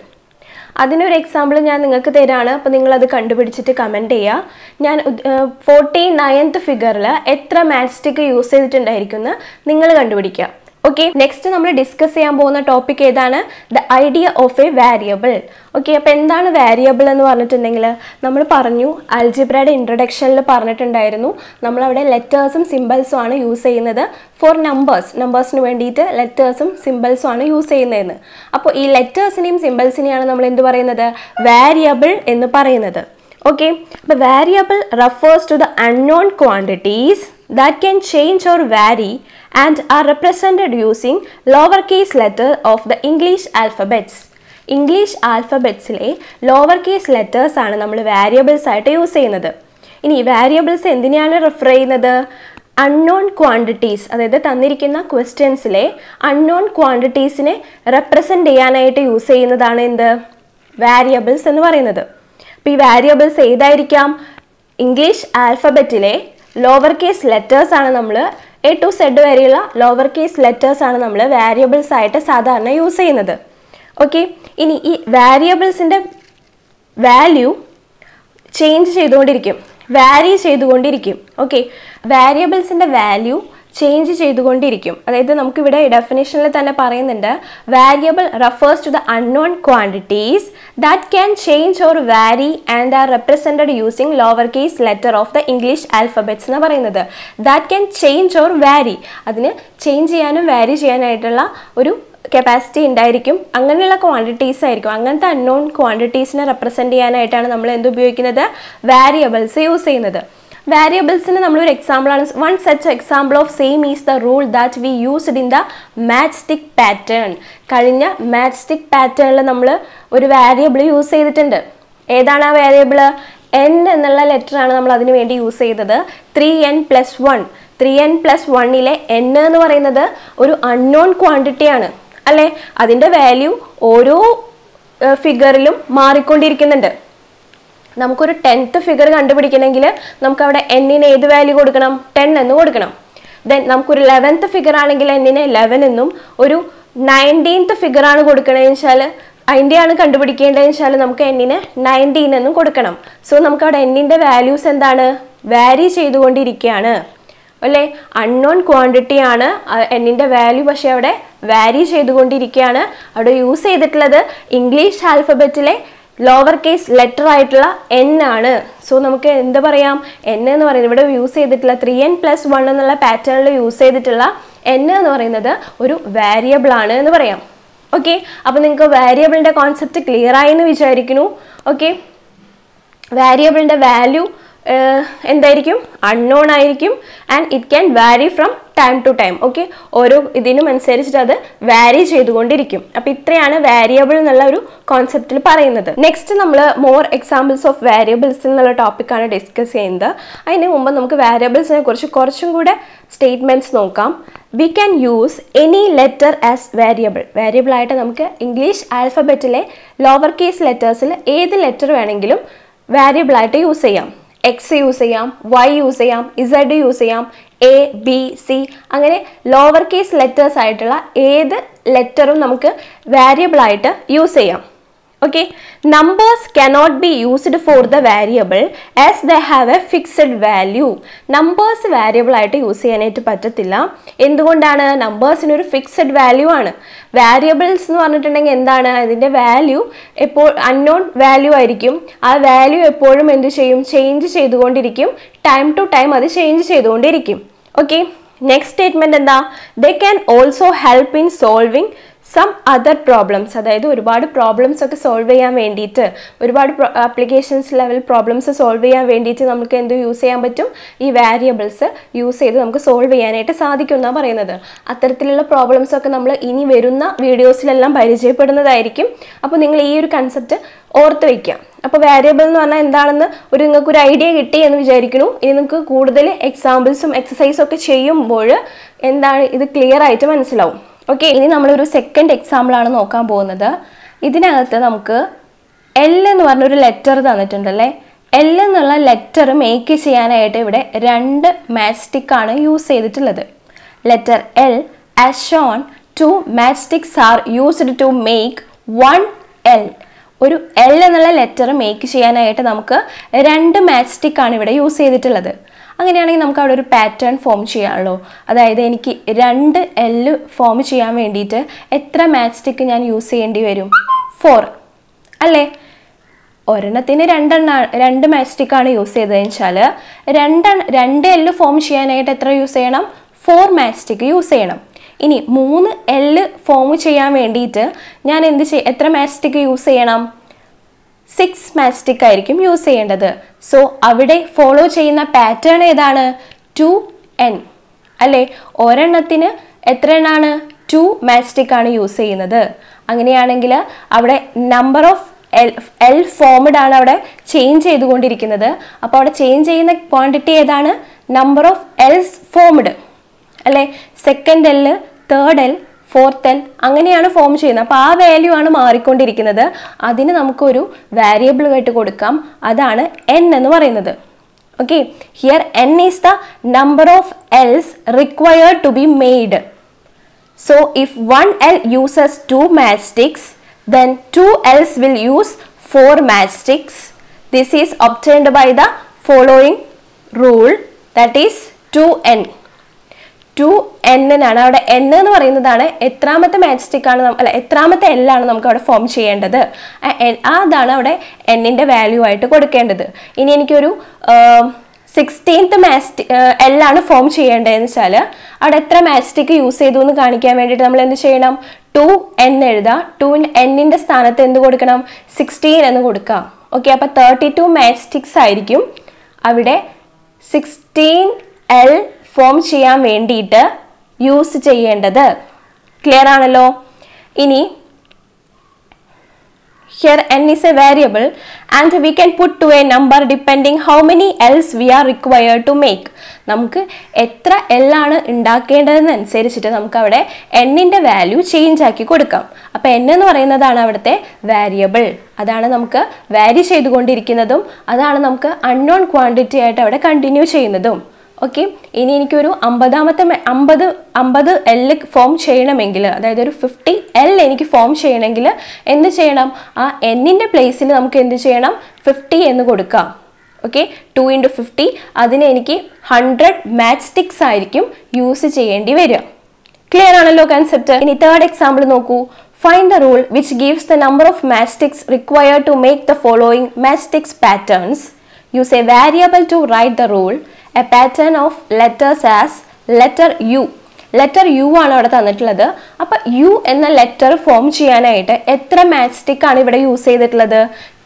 അതിനൊരു എക്സാമ്പിൾ ഞാൻ നിങ്ങൾക്ക് തരാനാണ് അപ്പോൾ നിങ്ങൾ അത് കണ്ടുപിടിച്ചിട്ട് കമന്റ് ചെയ്യുക ഞാൻ 49th ഫിഗറിൽ എത്ര മാത്സ്റ്റിക് യൂസ് ചെയ്തിട്ടുണ്ടായിരിക്കുന്നു നിങ്ങൾ കണ്ടുപിടിക്കുക ഓക്കേ നെക്സ്റ്റ് നമ്മൾ ഡിസ്കസ് ചെയ്യാൻ പോകുന്ന ടോപ്പിക് ഏതാണ് the idea of a variable okay അപ്പോൾ എന്താണ് വേരിയബിൾ എന്ന് പറഞ്ഞിട്ടുണ്ടെങ്കിൽ നമ്മൾ പറഞ്ഞു ആൾജിബ്രയുടെ ഇൻട്രൊഡക്ഷനിൽ പറഞ്ഞിട്ടുണ്ടായിരുന്നു നമ്മൾ അവിടെ ലെറ്റേഴ്സും സിംബൽസും ആണ് യൂസ് ചെയ്യുന്നത് ഫോർ നമ്പേഴ്സിന് വേണ്ടിയിട്ട് ലെറ്റേഴ്സും സിംബൽസും ആണ് യൂസ് ചെയ്യുന്നതെന്ന് അപ്പോൾ ഈ ലെറ്റേഴ്സിനെയും സിംബൽസിനെയാണ് നമ്മൾ എന്ത് പറയുന്നത് വേരിയബിൾ എന്ന് പറയുന്നത് ഓക്കേ അപ്പോൾ variable refers to the unknown quantities that can change or vary and are represented using lowercase letter of the English alphabets. English alphabets le lowercase letters aanu nammal variables aayittu use cheyyunnathu. Ini variables endineyanu refer cheyyunnathu unknown quantities adayathu tannirikkuna questions le unknown quantities ne represent cheyyanaayittu use cheyyunnathaanu endu variables ennu parayunnathu. Appo ee variables edaayirikkam English alphabet le lower case letters ആണ് നമ്മൾ A to Z വരെയുള്ള lower case letters ആണ് നമ്മൾ variables ആയിട്ട് സാധാരണ use ചെയ്യുന്നത് okay ഇനി ഈ വേരിയബിൾസിൻ്റെ വാല്യൂ ചേഞ്ച് ചെയ്തുകൊണ്ടിരിക്കും വാരി ചെയ്തുകൊണ്ടിരിക്കും ഓക്കെ വേരിയബിൾസിൻ്റെ വാല്യൂ ചേഞ്ച് ചെയ്തുകൊണ്ടിരിക്കും അതായത് നമുക്കിവിടെ ഡെഫിനേഷനിൽ തന്നെ പറയുന്നുണ്ട് variable refers to the unknown quantities that can change or vary and are represented using lower case letter of the English alphabets എന്ന് പറയുന്നത് ദാറ്റ് ക്യാൻ ചേഞ്ച് ഓർ വാരി അതിന് ചേഞ്ച് ചെയ്യാനും വാരി ചെയ്യാനായിട്ടുള്ള ഒരു കപ്പാസിറ്റി ഉണ്ടായിരിക്കും അങ്ങനെയുള്ള ക്വാണ്ടിറ്റീസ് ആയിരിക്കും അങ്ങനത്തെ അൺനോൺ ക്വാണ്ടിറ്റീസിനെ റെപ്രസെൻറ്റ് ചെയ്യാനായിട്ടാണ് നമ്മൾ എന്തുപയോഗിക്കുന്നത് വേരിയബിൾസ് യൂസ് ചെയ്യുന്നത് വേരിയബിൾസിന് നമ്മളൊരു എക്സാമ്പിളാണ് one such example of same is the rule that we used in the matchstick pattern കഴിഞ്ഞ മാത്സ്റ്റിക് പാറ്റേണിൽ നമ്മൾ ഒരു വേരിയബിൾ യൂസ് ചെയ്തിട്ടുണ്ട് ഏതാണ് ആ വേരിയബിൾ എൻ എന്നുള്ള ലെറ്ററാണ് നമ്മൾ അതിന് വേണ്ടി യൂസ് ചെയ്തത് 3n+1 3n+1ലെ n എന്ന് പറയുന്നത് ഒരു അൺനോൺ ക്വാണ്ടിറ്റിയാണ് അല്ലേ അതിൻ്റെ വാല്യൂ ഓരോ ഫിഗറിലും മാറിക്കൊണ്ടിരിക്കുന്നുണ്ട് നമുക്കൊരു 10th ഫിഗർ കണ്ടുപിടിക്കണമെങ്കിൽ നമുക്കവിടെ എന്നിന് ഏത് വാല്യൂ കൊടുക്കണം 10 എന്ന് കൊടുക്കണം ദെൻ നമുക്കൊരു 11th ഫിഗർ ആണെങ്കിൽ എന്നിന് 11 എന്നും ഒരു 19th ഫിഗർ ആണ് കൊടുക്കണമെന്ന് വെച്ചാൽ അതിൻ്റെയാണ് കണ്ടുപിടിക്കേണ്ടതെന്ന് വെച്ചാൽ നമുക്ക് എന്നിന് 19 എന്നും കൊടുക്കണം സോ നമുക്കവിടെ എന്നിൻ്റെ വാല്യൂസ് എന്താണ് വാരി ചെയ്തുകൊണ്ടിരിക്കുകയാണ് അല്ലേ അൺനോൺ ക്വാണ്ടിറ്റിയാണ് എന്നിൻ്റെ വാല്യൂ പക്ഷേ അവിടെ വാരി ചെയ്തുകൊണ്ടിരിക്കുകയാണ് അവിടെ യൂസ് ചെയ്തിട്ടുള്ളത് ഇംഗ്ലീഷ് ആൽഫബറ്റിലെ ലോവർ കേസ് ലെറ്റർ ആയിട്ടുള്ള എൻ ആണ് സോ നമുക്ക് എന്താ പറയാം എൻ എന്ന് പറയുന്നത് ഇവിടെ യൂസ് ചെയ്തിട്ടുള്ള 3n+1 എന്നുള്ള പാറ്റേണിൽ യൂസ് ചെയ്തിട്ടുള്ള എൻ എന്ന് പറയുന്നത് ഒരു വേരിയബിളാണ് എന്ന് പറയാം ഓക്കെ അപ്പോൾ നിങ്ങൾക്ക് വേരിയബിളിൻ്റെ കോൺസെപ്റ്റ് ക്ലിയർ ആയെന്ന് വിചാരിക്കുന്നു ഓക്കെ വേരിയബിളിൻ്റെ വാല്യൂ എന്തായിരിക്കും അൺനോൺ ആയിരിക്കും and it can vary from time to time okay ഓരോ ഇതിനും അനുസരിച്ചിട്ട് അത് വാരി ചെയ്തുകൊണ്ടിരിക്കും അപ്പോൾ ഇത്രയാണ് വേരിയബിൾ എന്നുള്ള ഒരു കോൺസെപ്റ്റിൽ പറയുന്നത് നെക്സ്റ്റ് നമ്മൾ മോർ എക്സാമ്പിൾസ് ഓഫ് വേരിയബിൾസ് എന്നുള്ള ടോപ്പിക്കാണ് ഡിസ്കസ് ചെയ്യുന്നത് അതിന് മുമ്പ് നമുക്ക് വേരിയബിൾസിനെ കുറിച്ച് കുറച്ചും കൂടെ സ്റ്റേറ്റ്മെൻറ്റ്സ് നോക്കാം we can use any letter as variable വേരിയബിളായിട്ട് നമുക്ക് ഇംഗ്ലീഷ് ആൽഫബറ്റിലെ ലോവർ കേസ് ലെറ്റേഴ്സിൽ ഏത് ലെറ്റർ വേണമെങ്കിലും വേരിയബിളായിട്ട് യൂസ് ചെയ്യാം എക്സ് യൂസ് ചെയ്യാം വൈ യൂസ് ചെയ്യാം ഇസഡ് യൂസ് ചെയ്യാം എ ബി സി അങ്ങനെ ലോവർ കേസ് ലെറ്റേഴ്സ് ആയിട്ടുള്ള ഏത് ലെറ്ററും നമുക്ക് വേരിയബിളായിട്ട് യൂസ് ചെയ്യാം okay numbers cannot be used for the variable as the have a fixed value numbers വേരിയബിളായിട്ട് യൂസ് ചെയ്യാനായിട്ട് പറ്റത്തില്ല എന്തുകൊണ്ടാണ് നമ്പേഴ്സിനൊരു ഫിക്സഡ് വാല്യൂ ആണ് വേരിയബിൾസ് എന്ന് പറഞ്ഞിട്ടുണ്ടെങ്കിൽ എന്താണ് അതിൻ്റെ വാല്യൂ എപ്പോൾ അൺനോൺ വാല്യൂ ആയിരിക്കും ആ വാല്യൂ എപ്പോഴും എന്ത് ചെയ്യും ചേഞ്ച് ചെയ്തുകൊണ്ടിരിക്കും ടൈം ടു ടൈം അത് ചേഞ്ച് ചെയ്തുകൊണ്ടിരിക്കും ഓക്കെ നെക്സ്റ്റ് സ്റ്റേറ്റ്മെൻറ്റ് എന്താ they can also help in solving some other problems അതായത് ഒരുപാട് പ്രോബ്ലംസ് ഒക്കെ സോൾവ് ചെയ്യാൻ വേണ്ടിയിട്ട് ഒരുപാട് അപ്ലിക്കേഷൻസ് ലെവൽ പ്രോബ്ലംസ് സോൾവ് ചെയ്യാൻ വേണ്ടിയിട്ട് നമുക്ക് എന്ത് യൂസ് ചെയ്യാൻ പറ്റും ഈ വേരിയബിൾസ് യൂസ് ചെയ്ത് നമുക്ക് സോൾവ് ചെയ്യാനായിട്ട് സാധിക്കും എന്നാണ് പറയുന്നത് അത്തരത്തിലുള്ള പ്രോബ്ലംസ് ഒക്കെ നമ്മൾ ഇനി വരുന്ന വീഡിയോസിലെല്ലാം പരിചയപ്പെടുന്നതായിരിക്കും അപ്പോൾ നിങ്ങൾ ഈ ഒരു കൺസെപ്റ്റ് ഓർത്തു വെക്കുക അപ്പോൾ വേരിയബിൾ എന്ന് പറഞ്ഞാൽ എന്താണെന്ന് ഒരു ഐഡിയ കിട്ടി എന്ന് വിചാരിക്കുന്നു ഇനി നിങ്ങൾക്ക് കൂടുതൽ എക്സാമ്പിൾസും എക്സസൈസും ഒക്കെ ചെയ്യുമ്പോൾ എന്താണ് ഇത് ക്ലിയർ ആയിട്ട് മനസ്സിലാവും ഓക്കേ ഇനി നമ്മൾ ഒരു സെക്കൻഡ് എക്സാമ്പിൾ ആണ് നോക്കാൻ പോകുന്നത് ഇതിനകത്ത് നമുക്ക് L എന്ന് പറഞ്ഞ ഒരു ലെറ്റർ തന്നിട്ടുണ്ടല്ലേ L എന്നുള്ള ലെറ്റർ മേക്ക് ചെയ്യാനായിട്ട് ഇവിടെ രണ്ട് മാസ്റ്റിക് ആണ് യൂസ് ചെയ്തിട്ടുള്ളത് letter L as shown two matchsticks are used to make one L ഒരു L എന്നുള്ള ലെറ്റർ മേക്ക് ചെയ്യാനായിട്ട് നമുക്ക് രണ്ട് മാസ്റ്റിക് ആണ് ഇവിടെ യൂസ് ചെയ്തിട്ടുള്ളത് അങ്ങനെയാണെങ്കിൽ നമുക്ക് അവിടെ ഒരു പാറ്റേൺ ഫോം ചെയ്യാമല്ലോ അതായത് എനിക്ക് രണ്ട് L ഫോം ചെയ്യാൻ വേണ്ടിയിട്ട് എത്ര മാറ്റ്സ്റ്റിക്ക് ഞാൻ യൂസ് ചെയ്യേണ്ടി വരും 4 അല്ലേ ഒരെണ്ണത്തിന് രണ്ട് മാറ്റ്സ്റ്റിക്ക് ആണ് യൂസ് ചെയ്തതെന്നുവെച്ചാൽ രണ്ട് L ഫോം ചെയ്യാനായിട്ട് എത്ര യൂസ് ചെയ്യണം 4 മാറ്റ്സ്റ്റിക്ക് യൂസ് ചെയ്യണം ഇനി 3 L ഫോം ചെയ്യാൻ വേണ്ടിയിട്ട് ഞാൻ എത്ര മാറ്റ്സ്റ്റിക്ക് യൂസ് ചെയ്യണം 6 matchstick ആയിരിക്കും യൂസ് ചെയ്യേണ്ടത് സോ അവിടെ ഫോളോ ചെയ്യുന്ന പാറ്റേൺ ഏതാണ് 2n അല്ലേ ഒരെണ്ണത്തിന് എത്ര എണ്ണാണ് 2 matchstick ആണ് യൂസ് ചെയ്യുന്നത് അങ്ങനെയാണെങ്കിൽ അവിടെ നമ്പർ ഓഫ് L ഫോംഡ് ആണ് അവിടെ ചേഞ്ച് ചെയ്തുകൊണ്ടിരിക്കുന്നത് അപ്പോൾ അവിടെ ചേഞ്ച് ചെയ്യുന്ന ക്വാണ്ടിറ്റി ഏതാണ് നമ്പർ ഓഫ് L's ഫോംഡ് അല്ലേ second L third L fourth L അങ്ങനെയാണ് ഫോം ചെയ്യുന്നത് അപ്പോൾ ആ വാല്യൂ ആണ് മാറിക്കൊണ്ടിരിക്കുന്നത് അതിന് നമുക്കൊരു വേരിയബിൾ ആയിട്ട് കൊടുക്കാം അതാണ് n എന്ന് പറയുന്നത് okay here n is the number of L's required to be made so if one L uses 2 matchsticks then 2 L's will use 4 matchsticks this is obtained by the following rule that is 2n 2n ആണ് അവിടെ n എന്ന് പറയുന്നതാണ് എത്രാമത്തെ matchstick ആണ് അല്ല എത്രാമത്തെ L ആണ് നമുക്ക് അവിടെ ഫോം ചെയ്യേണ്ടത് അതാണ് അവിടെ n-ന്റെ വാല്യൂ ആയിട്ട് കൊടുക്കേണ്ടത് ഇനി എനിക്കൊരു 16th L ആണ് ഫോം ചെയ്യേണ്ടതെന്ന് വെച്ചാൽ അവിടെ എത്ര മാറ്റ്സ്റ്റിക് യൂസ് ചെയ്തു എന്ന് കാണിക്കാൻ വേണ്ടിയിട്ട് നമ്മൾ എന്ത് ചെയ്യണം 2n എഴുതാം 2n-ന്റെ സ്ഥാനത്ത് എന്ത് കൊടുക്കണം 16 എന്ന് കൊടുക്കാം ഓക്കെ അപ്പോൾ 32 മാറ്റ്സ്റ്റിക്സ് ആയിരിക്കും അവിടെ 16 L ഫോം ചെയ്യാൻ വേണ്ടിയിട്ട് യൂസ് ചെയ്യേണ്ടത് ക്ലിയർ ആണല്ലോ ഇനി here n is a variable and we can put to a number depending how many L's we are required to make നമുക്ക് എത്ര L ആണ് ഉണ്ടാക്കേണ്ടതെന്നനുസരിച്ചിട്ട് നമുക്ക് അവിടെ n-ന്റെ വാല്യൂ ചേഞ്ച് ആക്കി കൊടുക്കാം അപ്പോൾ n എന്ന് പറയുന്നതാണ് അവിടുത്തെ വേരിയബിൾ അതാണ് നമുക്ക് വാരി ചെയ്തുകൊണ്ടിരിക്കുന്നതും അതാണ് നമുക്ക് അൺനോൺ ക്വാണ്ടിറ്റി ആയിട്ട് അവിടെ കണ്ടിന്യൂ ചെയ്യുന്നതും ഓക്കെ ഇനി എനിക്കൊരു 50 L ഫോം ചെയ്യണമെങ്കിൽ അതായത് ഒരു 50 L എനിക്ക് ഫോം ചെയ്യണമെങ്കിൽ എന്ത് ചെയ്യണം ആ n-ന്റെ പ്ലേസിൽ നമുക്ക് എന്ത് ചെയ്യണം 50 എന്ന് കൊടുക്കാം ഓക്കെ 2 × 50 അതിന് എനിക്ക് 100 മാറ്റ്സ്റ്റിക്സ് ആയിരിക്കും യൂസ് ചെയ്യേണ്ടി വരിക ക്ലിയർ ആണല്ലോ കൺസെപ്റ്റ് ഇനി തേർഡ് എക്സാമ്പിൾ നോക്കൂ Find the rule which gives the number of matchsticks required to make the following matchsticks patterns. Use a variable to write the rule. A pattern of letters as letter U. Letter U ആണ് അവിടെ തന്നിട്ടുള്ളത് അപ്പോൾ U എന്ന letter form ചെയ്യാനായിട്ട് എത്ര matchstick ആണ് ഇവിടെ use ചെയ്തിട്ടുള്ളത്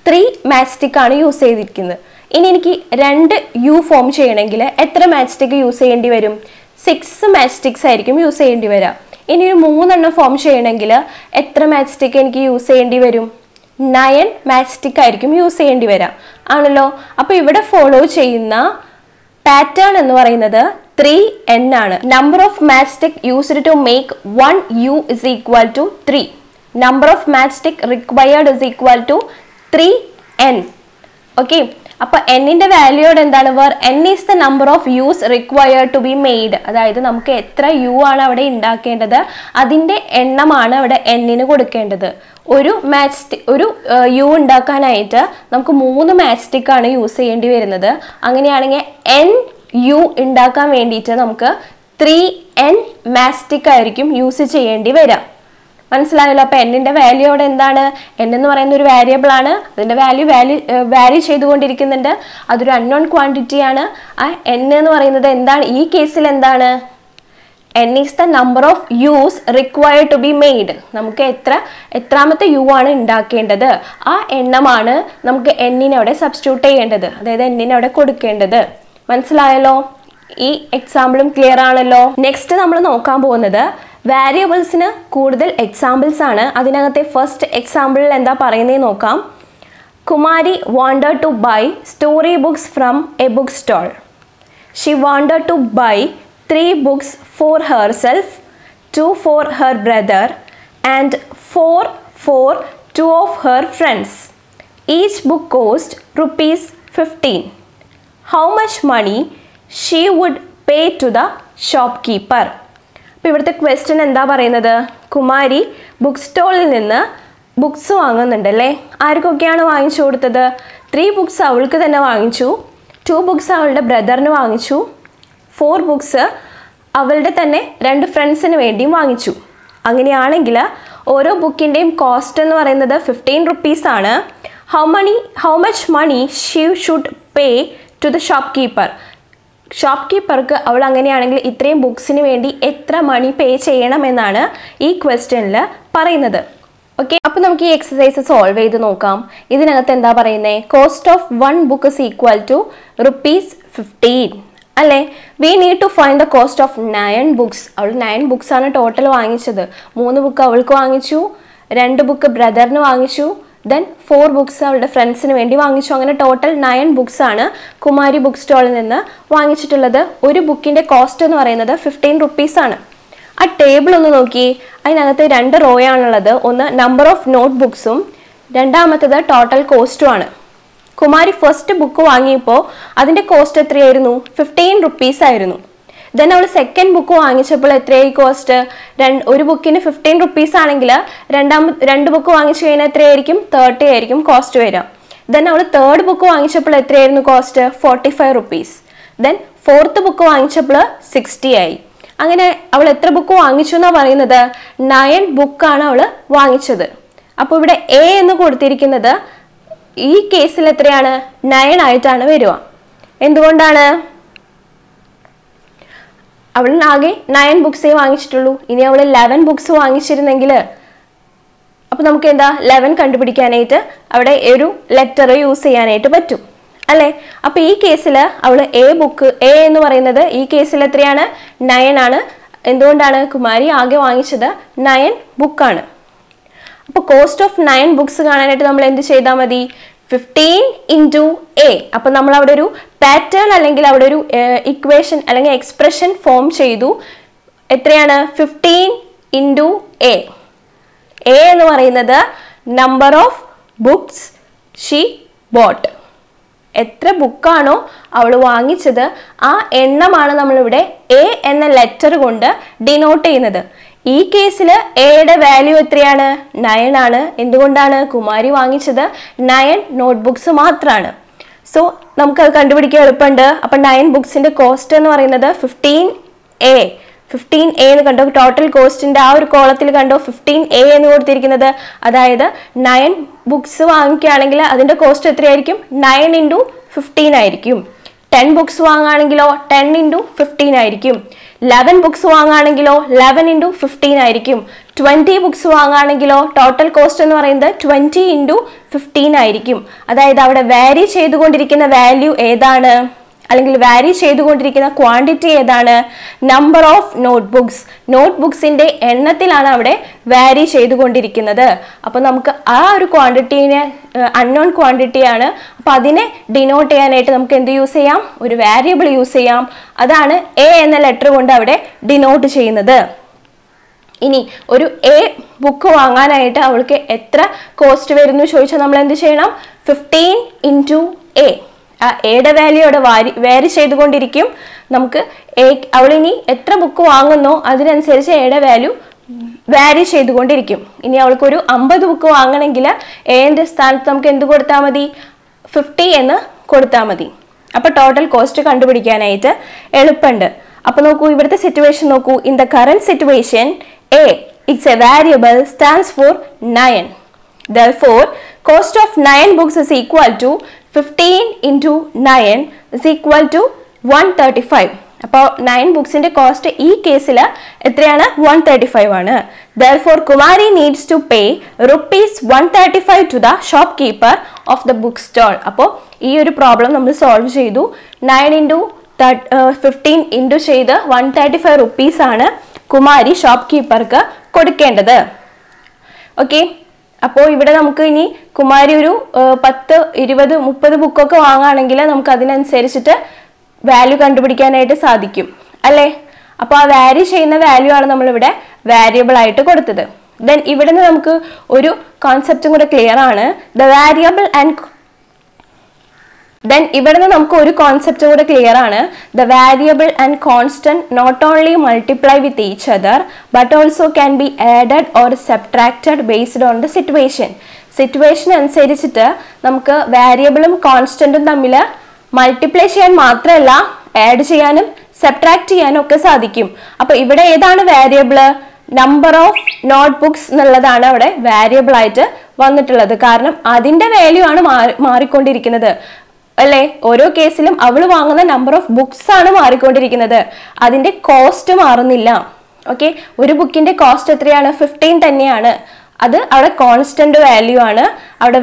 3 മാറ്റ്സ്റ്റിക് ആണ് യൂസ് ചെയ്തിരിക്കുന്നത് ഇനി എനിക്ക് 2 U ഫോം ചെയ്യണമെങ്കിൽ എത്ര മാറ്റ്സ്റ്റിക് യൂസ് ചെയ്യേണ്ടി വരും 6 മാറ്റ്സ്റ്റിക്സ് ആയിരിക്കും യൂസ് ചെയ്യേണ്ടി വരിക ഇനി ഒരു 3 ഫോം ചെയ്യണമെങ്കിൽ എത്ര മാറ്റ്സ്റ്റിക് എനിക്ക് യൂസ് ചെയ്യേണ്ടി വരും 9 മാറ്റ്സ്റ്റിക് ആയിരിക്കും യൂസ് ചെയ്യേണ്ടി വരിക ആണല്ലോ അപ്പോൾ ഇവിടെ ഫോളോ ചെയ്യുന്ന പാറ്റേൺ എന്ന് പറയുന്നത് 3n ആണ് number of matchstick used to make 1u is equal to 3 number of matchstick required is equal to 3n okay അപ്പോൾ n-ന്റെ വാല്യൂയോട് എന്താണ് where n is the number of u's required to be made അതായത് നമുക്ക് എത്ര u ആണ് അവിടെ ഉണ്ടാക്കേണ്ടത് അതിൻ്റെ എണ്ണമാണ് അവിടെ n-ന് കൊടുക്കേണ്ടത് ഒരു u ഉണ്ടാക്കാനായിട്ട് നമുക്ക് 3 മാറ്റ്സ്റ്റിക് ആണ് യൂസ് ചെയ്യേണ്ടി വരുന്നത് അങ്ങനെയാണെങ്കിൽ nu ഉണ്ടാക്കാൻ വേണ്ടിയിട്ട് നമുക്ക് 3n മാറ്റ്സ്റ്റിക് ആയിരിക്കും യൂസ് ചെയ്യേണ്ടി വരിക മനസ്സിലായല്ലോ അപ്പോൾ n-ന്റെ വാല്യൂ അവിടെ എന്താണ് n എന്ന് പറയുന്ന ഒരു വേരിയബിൾ ആണ് അതിൻ്റെ വാല്യൂ വാരി ചെയ്തുകൊണ്ടിരിക്കുന്നുണ്ട് അതൊരു അൺനോൺ ക്വാണ്ടിറ്റിയാണ് ആ n എന്ന് പറയുന്നത് എന്താണ് ഈ കേസിൽ എന്താണ് n is the number of u's required to be made. നമുക്ക് എത്രാമത്തെ u ആണ് ഉണ്ടാക്കേണ്ടത്, ആ എണ്ണമാണ് നമുക്ക് n നെ അവിടെ സബ്സ്റ്റിറ്റ്യൂട്ട് ചെയ്യേണ്ടത്, അതായത് n നെ അവിടെ കൊടുക്കേണ്ടത്. മനസ്സിലായല്ലോ? ഈ എക്സാമ്പിളും ക്ലിയർ ആണല്ലോ. നെക്സ്റ്റ് നമ്മൾ നോക്കാൻ പോകുന്നത് വേരിയബിൾസിന് കൂടുതൽ എക്സാമ്പിൾസ് ആണ്. അതിനകത്തെ ഫസ്റ്റ് എക്സാമ്പിളിൽ എന്താ പറയുന്നത് നോക്കാം. Kumari wanted to buy story books from a book stall. She wanted to buy 3 books for herself, 2 for her brother, and 4 for 2 of her friends. Each book cost ₹15. How much money she would pay to the shopkeeper? അപ്പോൾ ഇവിടുത്തെ question എന്താ പറയുന്നത്, Kumari book സ്റ്റോളിൽ നിന്ന് books വാങ്ങുന്നുണ്ടല്ലേ, ആർക്കൊക്കെയാണ് വാങ്ങിച്ചു കൊടുത്തത്? 3 books അവൾക്ക് തന്നെ വാങ്ങിച്ചു, 2 books അവളുടെ ബ്രദറിന് വാങ്ങിച്ചു, 4 books അവളുടെ തന്നെ 2 friends വേണ്ടിയും വാങ്ങിച്ചു. അങ്ങനെയാണെങ്കിൽ ഓരോ ബുക്കിൻ്റെയും കോസ്റ്റ് എന്ന് പറയുന്നത് ₹15 ആണ്. How much money she should pay to the shop കീപ്പർക്ക് അവൾ അങ്ങനെയാണെങ്കിൽ ഇത്രയും ബുക്സിന് വേണ്ടി എത്ര മണി പേ ചെയ്യണമെന്നാണ് ഈ ക്വസ്റ്റ്യനിൽ പറയുന്നത്. ഓക്കെ, അപ്പോൾ നമുക്ക് ഈ എക്സസൈസ് സോൾവ് ചെയ്ത് നോക്കാം. ഇതിനകത്ത് എന്താ പറയുന്നത്, cost of 1 book is equal to ₹15 അല്ലേ. We need to find the cost of 9 books. അവൾ 9 books ആണ് ടോട്ടൽ വാങ്ങിച്ചത്. 3 book അവൾക്ക് വാങ്ങിച്ചു, 2 book ബ്രദറിന് വാങ്ങിച്ചു, ദെൻ 4 books അവളുടെ ഫ്രണ്ട്സിന് വേണ്ടി വാങ്ങിച്ചു. അങ്ങനെ ടോട്ടൽ 9 books ആണ് കുമാരി ബുക്ക് സ്റ്റോളിൽ നിന്ന് വാങ്ങിച്ചിട്ടുള്ളത്. ഒരു ബുക്കിൻ്റെ കോസ്റ്റ് എന്ന് പറയുന്നത് ₹15 ആണ്. ആ ടേബിൾ ഒന്ന് നോക്കി, അതിനകത്ത് 2 row ആണുള്ളത്. ഒന്ന് നമ്പർ ഓഫ് നോട്ട് ബുക്സും രണ്ടാമത്തേത് ടോട്ടൽ കോസ്റ്റുമാണ്. കുമാരി ഫസ്റ്റ് ബുക്ക് വാങ്ങിയപ്പോൾ അതിൻ്റെ കോസ്റ്റ് എത്രയായിരുന്നു? ₹15 ആയിരുന്നു. ദെൻ അവൾ സെക്കൻഡ് ബുക്ക് വാങ്ങിച്ചപ്പോൾ എത്രയായി കോസ്റ്റ്? 1 bookന് ₹15 ആണെങ്കിൽ രണ്ട് ബുക്ക് വാങ്ങിച്ചു കഴിഞ്ഞാൽ എത്രയായിരിക്കും? ₹30 ആയിരിക്കും കോസ്റ്റ് വരിക. ദെൻ അവൾ തേർഡ് ബുക്ക് വാങ്ങിച്ചപ്പോൾ എത്രയായിരുന്നു കോസ്റ്റ്? ₹45. ദെൻ ഫോർത്ത് ബുക്ക് വാങ്ങിച്ചപ്പോൾ 60 ആയി. അങ്ങനെ അവൾ എത്ര ബുക്ക് വാങ്ങിച്ചു എന്നാണ് പറയുന്നത്? 9 books അവൾ വാങ്ങിച്ചത്. അപ്പോൾ ഇവിടെ എ എന്ന് കൊടുത്തിരിക്കുന്നത് ഈ കേസിൽ എത്രയാണ്? 9 ആയിട്ടാണ് വരിക. എന്തുകൊണ്ടാണ്? അവൾ ആകെ 9 books വാങ്ങിച്ചിട്ടുള്ളൂ. ഇനി അവൾ 11 books വാങ്ങിച്ചിരുന്നെങ്കിൽ അപ്പോൾ നമുക്ക് എന്താ 11 കണ്ടുപിടിക്കാനായിട്ട് അവിടെ ഒരു ലെറ്റർ യൂസ് ചെയ്യാനായിട്ട് പറ്റും അല്ലേ. അപ്പോൾ ഈ കേസിൽ അവൾ എ എന്ന് പറയുന്നത് ഈ കേസിൽ എത്രയാണ്? 9 ആണ്. എന്തുകൊണ്ടാണ്? കുമാരി ആകെ വാങ്ങിച്ചത് 9 books ആണ്. അപ്പോൾ കോസ്റ്റ് ഓഫ് 9 books കാണാനായിട്ട് നമ്മൾ എന്ത് ചെയ്താൽ മതി? 15 into a. അപ്പോൾ നമ്മൾ അവിടെ ഒരു പാറ്റേൺ അല്ലെങ്കിൽ അവിടെ ഒരു ഇക്വേഷൻ അല്ലെങ്കിൽ എക്സ്പ്രഷൻ ഫോം ചെയ്തു. എത്രയാണ്? 15 into a. എ എന്ന് പറയുന്നത് number of books she bought. എത്ര ബുക്കാണോ അവൾ വാങ്ങിച്ചത് ആ എണ്ണമാണ് നമ്മളിവിടെ എ എന്ന ലെറ്റർ കൊണ്ട് ഡിനോട്ട് ചെയ്യുന്നത്. ഈ കേസിൽ എയുടെ വാല്യൂ എത്രയാണ്? 9 ആണ്. എന്തുകൊണ്ടാണ്? കുമാരി വാങ്ങിച്ചത് 9 notebooks മാത്രമാണ്. സോ നമുക്കത് കണ്ടുപിടിക്കാൻ എളുപ്പമുണ്ട്. അപ്പം 9 booksൻ്റെ കോസ്റ്റ് എന്ന് പറയുന്നത് 15 a. 15 a എന്ന് കണ്ടോ, ടോട്ടൽ കോസ്റ്റിൻ്റെ ആ ഒരു കോളത്തിൽ കണ്ടോ 15 a എന്ന് കൊടുത്തിരിക്കുന്നത്. അതായത് 9 books വാങ്ങിക്കുകയാണെങ്കിൽ അതിൻ്റെ കോസ്റ്റ് എത്രയായിരിക്കും? 9 into 15 ആയിരിക്കും. 10 books വാങ്ങുകയാണെങ്കിലോ 10 into 15 ആയിരിക്കും. 11 books വാങ്ങുകയാണെങ്കിലോ 11 into 15 ആയിരിക്കും. 20 books വാങ്ങുകയാണെങ്കിലോ ടോട്ടൽ കോസ്റ്റ് എന്ന് പറയുന്നത് 20 into 15 ആയിരിക്കും. അതായത് അവിടെ വാരി ചെയ്തുകൊണ്ടിരിക്കുന്ന വാല്യൂ ഏതാണ്, അല്ലെങ്കിൽ വാരി ചെയ്തുകൊണ്ടിരിക്കുന്ന ക്വാണ്ടിറ്റി ഏതാണ്? Number of notebooks. നോട്ട്ബുക്സിൻ്റെ എണ്ണത്തിലാണ് അവിടെ വാരി ചെയ്തുകൊണ്ടിരിക്കുന്നത്. അപ്പോൾ നമുക്ക് ആ ഒരു ക്വാണ്ടിറ്റീനെ അൺനോൺ ക്വാണ്ടിറ്റിയാണ്. അപ്പോൾ അതിനെ ഡിനോട്ട് ചെയ്യാനായിട്ട് നമുക്ക് എന്ത് യൂസ് ചെയ്യാം? ഒരു വേരിയബിൾ യൂസ് ചെയ്യാം. അതാണ് എ എന്ന ലെറ്റർ കൊണ്ട് അവിടെ ഡിനോട്ട് ചെയ്യുന്നത്. ഇനി ഒരു A book വാങ്ങാനായിട്ട് അവൾക്ക് എത്ര കോസ്റ്റ് വരുന്നു ചോദിച്ചാൽ നമ്മൾ എന്ത് ചെയ്യണം? 15 into a. ആ എയുടെ വാല്യൂ അവിടെ വേരി ചെയ്തുകൊണ്ടിരിക്കും. നമുക്ക് അവളിനി എത്ര ബുക്ക് വാങ്ങുന്നോ അതിനനുസരിച്ച് എയുടെ വാല്യൂ വേരി ചെയ്തുകൊണ്ടിരിക്കും. ഇനി അവൾക്കൊരു 50 books വാങ്ങണമെങ്കിൽ എന്റെ സ്ഥാനത്ത് നമുക്ക് എന്ത് കൊടുത്താൽ മതി? 50 എന്ന് കൊടുത്താൽ മതി. അപ്പോൾ ടോട്ടൽ കോസ്റ്റ് കണ്ടുപിടിക്കാനായിട്ട് എളുപ്പമുണ്ട്. അപ്പോൾ നോക്കൂ, ഇവിടുത്തെ സിറ്റുവേഷൻ നോക്കൂ. In the current situation a it's a variable stands for 9. Therefore, cost of 9 books is equal to 15 into 9 is equal to 135. Now, 9 books in the cost in this case is 135. Therefore, Kumari needs to pay rupees 135 to the shopkeeper of the bookstore. Now, this problem we solve 9 into 15 into 135 rupees Kumari shopkeeper okay. അപ്പോൾ ഇവിടെ നമുക്ക് ഇനി കുമാരി ഒരു 10 20 30 book ഒക്കെ വാങ്ങാണെങ്കിൽ നമുക്ക് അതിനനുസരിച്ചിട്ട് value കണ്ടുപിടിക്കാനായിട്ട് സാധിക്കും അല്ലേ അപ്പോൾ ആ വാരി ചെയ്യുന്ന വാല്യൂ ആണ് നമ്മൾ ഇവിടെ വേരിയബിൾ ആയിട്ട് കൊടുത്തത് then ഇവിടന്ന് നമുക്ക് ഒരു കൺസെപ്റ്റും കൂടി ക്ലിയർ ആണ് the variable and then ഇവിടന്ന് നമുക്ക് ഒരു കൺസെപ്റ്റും കൂടി ക്ലിയർ ആണ് the variable and constant not only multiply with each other but also can be added or subtracted based on the situation അനുസരിച്ചിട്ട് നമുക്ക് വേരിയബിളും കോൺസ്റ്റന്റും തമ്മിൽ മൾട്ടിപ്ലൈ ചെയ്യാൻ മാത്രമല്ല ആഡ് ചെയ്യാനും സബ്ട്രാക്ട് ചെയ്യാനും ഒക്കെ സാധിക്കും അപ്പോൾ ഇവിടെ ഏതാണ് വേരിയബിൾ നമ്പർ ഓഫ് നോട്ട്ബുക്സ് എന്നുള്ളതാണ് അവിടെ വേരിയബിൾ ആയിട്ട് വന്നിട്ടുള്ളത് കാരണം അതിന്റെ വാല്യൂ ആണ് മാറിക്കൊണ്ടിരിക്കുന്നത് അല്ലേ ഓരോ കേസിലും അവൾ വാങ്ങുന്ന നമ്പർ ഓഫ് ബുക്സ് ആണ് മാറിക്കൊണ്ടിരിക്കുന്നത് അതിന്റെ കോസ്റ്റ് മാറുന്നില്ല ഓക്കേ ഒരു ബുക്കിന്റെ കോസ്റ്റ് എത്രയാണ് 15 തന്നെയാണ് അത് അവിടെ കോൺസ്റ്റന്റ് വാല്യൂ ആണ് അവിടെ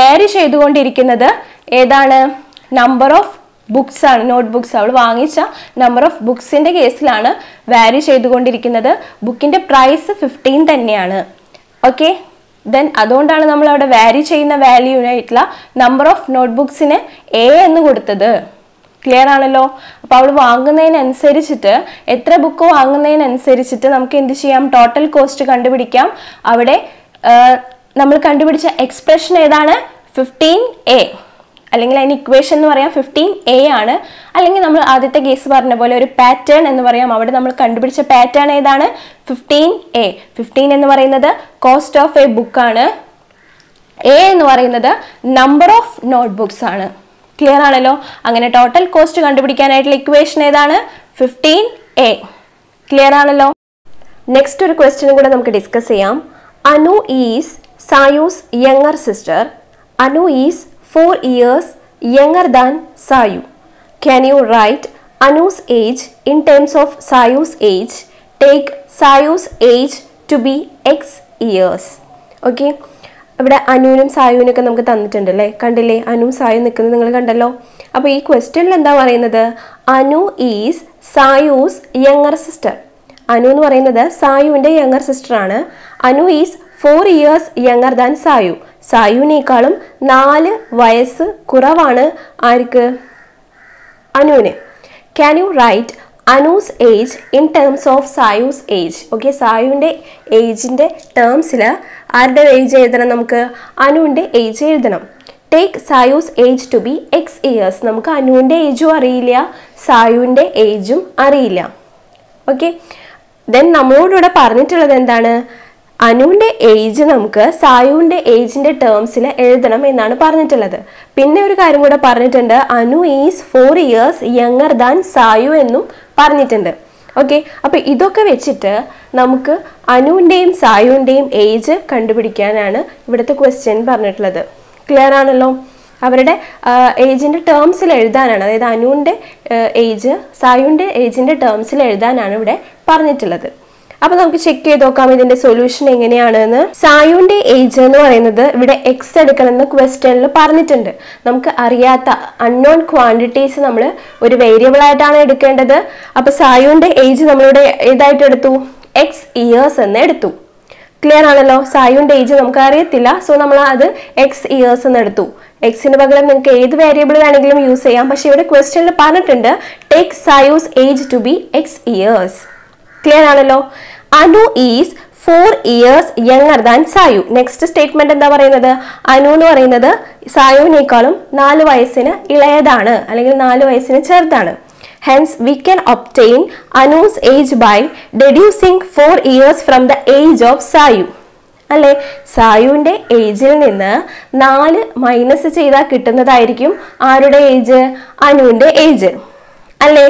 വേരി ചെയ്തുകൊണ്ടിരിക്കുന്നത് ഏതാണ് നമ്പർ ഓഫ് ബുക്സ് ആണ് നോട്ട്ബുക്സ് അവൾ വാങ്ങിച്ച നമ്പർ ഓഫ് ബുക്സിന്റെ കേസിലാണ് വേരി ചെയ്തുകൊണ്ടിരിക്കുന്നത് ബുക്കിന്റെ പ്രൈസ് 15 തന്നെയാണ് ഓക്കേ then അതുകൊണ്ടാണ് നമ്മൾ അവിടെ വേരി ചെയ്യുന്ന വാല്യൂ ആയിട്ടുള്ള നമ്പർ ഓഫ് നോട്ട്ബുക്സിനെ a എന്ന് കൊടുത്തത് ക്ലിയർ ആണല്ലോ അപ്പോൾ അവൾ വാങ്ങുന്നതിനനുസരിച്ചിട്ട് എത്ര ബുക്ക് വാങ്ങുന്നതിനനുസരിച്ചിട്ട് നമുക്ക് എന്ത് ചെയ്യാം ടോട്ടൽ കോസ്റ്റ് കണ്ടുപിടിക്കാം അവിടെ നമ്മൾ കണ്ടുപിടിച്ച എക്സ്പ്രഷൻ ഏതാണ് 15a അല്ലെങ്കിൽ അതിന് ഇക്വേഷൻ എന്ന് പറയാം 15a ആണ് അല്ലെങ്കിൽ നമ്മൾ ആദ്യത്തെ കേസ് പറഞ്ഞ പോലെ ഒരു പാറ്റേൺ എന്ന് പറയാം അവിടെ നമ്മൾ കണ്ടുപിടിച്ച പാറ്റേൺ ഏതാണ് 15a 15 എന്ന് പറയുന്നത് കോസ്റ്റ് ഓഫ് എ ബുക്ക് ആണ് a എന്ന് പറയുന്നത് നമ്പർ ഓഫ് നോട്ട്ബുക്സ് ആണ് ക്ലിയർ ആണല്ലോ അങ്ങനെ ടോട്ടൽ കോസ്റ്റ് കണ്ടുപിടിക്കാനായിട്ടുള്ള ഇക്വേഷൻ ഏതാണ് 15a ക്ലിയർ ആണല്ലോ നെക്സ്റ്റ് ഒരു ക്വസ്റ്റ്യൻ കൂടി നമുക്ക് ഡിസ്കസ് ചെയ്യാം Anu is Sayu's younger sister Anu is 4 years younger than Sayu. Can you write Anu's age in terms of Sayu's age? Take Sayu's age to be X years. Okay. ഇവിടെ അനുവിനും സായുവിനൊക്കെ നമുക്ക് തന്നിട്ടുണ്ടല്ലേ കണ്ടില്ലേ അനു സായു നിൽക്കുന്നത് നിങ്ങൾ കണ്ടല്ലോ അപ്പോൾ ഈ ക്വസ്റ്റ്യനിൽ എന്താ പറയുന്നത് Anu is Sayu's younger sister Anu എന്ന് പറയുന്നത് സായുവിൻ്റെ യങ്ങർ സിസ്റ്റർ ആണ് Anu is 4 years younger than Sayu. സായുവിനേക്കാളും 4 വയസ്സ് കുറവാണ് ആർക്ക് അനുവിന് can you write Anu's age in terms of Sayu's age okay സായുവിൻ്റെ ഏജിൻ്റെ ടേംസിൽ ആരുടെ ഏജ് എഴുതണം നമുക്ക് അനുവിൻ്റെ ഏജ് എഴുതണം take Sayu's age to be x years നമുക്ക് അനുവിൻ്റെ ഏജും അറിയില്ല സായുവിൻ്റെ ഏജും അറിയില്ല ഓക്കെ ദെൻ നമ്മളോടിവിടെ പറഞ്ഞിട്ടുള്ളത് എന്താണ് അനുവിൻ്റെ ഏജ് നമുക്ക് സായുവിൻ്റെ ഏജിൻ്റെ ടേംസിൽ എഴുതണം എന്നാണ് പറഞ്ഞിട്ടുള്ളത് പിന്നെ ഒരു കാര്യം കൂടെ പറഞ്ഞിട്ടുണ്ട് Anu is 4 years younger than Sayu എന്നും പറഞ്ഞിട്ടുണ്ട് ഓക്കെ അപ്പോൾ ഇതൊക്കെ വെച്ചിട്ട് നമുക്ക് അനുവിൻ്റെയും സായുവിൻ്റെയും ഏജ് കണ്ടുപിടിക്കാനാണ് ഇവിടുത്തെ ക്വസ്റ്റ്യൻ പറഞ്ഞിട്ടുള്ളത് ക്ലിയർ ആണല്ലോ അവരുടെ ഏജിൻ്റെ ടേംസിൽ എഴുതാനാണ് അതായത് അനുവിൻ്റെ ഏജ് സായുവിൻ്റെ ഏജിൻ്റെ ടേംസിൽ എഴുതാനാണ് ഇവിടെ പറഞ്ഞിട്ടുള്ളത് അപ്പോൾ നമുക്ക് ചെക്ക് ചെയ്ത് നോക്കാം ഇതിന്റെ സൊല്യൂഷൻ എങ്ങനെയാണെന്ന് സായുവിന്റെ ഏജ് എന്ന് പറയുന്നത് ഇവിടെ x എടുക്കണമെന്ന് ക്വസ്റ്റ്യനിൽ പറഞ്ഞിട്ടുണ്ട് നമുക്ക് അറിയാത്ത അൺനോൺ ക്വാണ്ടിറ്റീസ് നമ്മൾ ഒരു വേരിയബിൾ ആയിട്ടാണ് എടുക്കേണ്ടത് അപ്പോൾ സായുവിന്റെ ഏജ് നമ്മളിവിടെ ഏതായിട്ട് എടുത്തു x ഇയേഴ്സ് എന്ന് എടുത്തു ക്ലിയർ ആണല്ലോ സായുവിന്റെ ഏജ് നമുക്ക് അറിയത്തില്ല സോ നമ്മൾ അത് x ഇയേഴ്സ് എന്ന് എടുത്തു എക്സിന് പകരം നിങ്ങൾക്ക് ഏത് വേരിയബിൾ വേണമെങ്കിലും യൂസ് ചെയ്യാം പക്ഷേ ഇവിടെ ക്വസ്റ്റ്യനിൽ പറഞ്ഞിട്ടുണ്ട് take Sayu's age to be x years clear ആണല്ലോ Anu is 4 years younger than Sayu next statement എന്താ പറയുന്നത് അനു എന്ന് പറയുന്നത് സായുവിനേക്കാളും 4 വയസ്സിന് ഇളയതാണ് അല്ലെങ്കിൽ 4 വയസ്സിന് ചെറുതാണ് hence we can obtain Anu's age by deducing 4 years from the age of Sayu അല്ലേ സായുവിൻ്റെ ഏജിൽ നിന്ന് 4 മൈനസ് ചെയ്താൽ കിട്ടുന്നതായിരിക്കും ആരുടെ ഏജ് അനുവിൻ്റെ ഏജ് അല്ലേ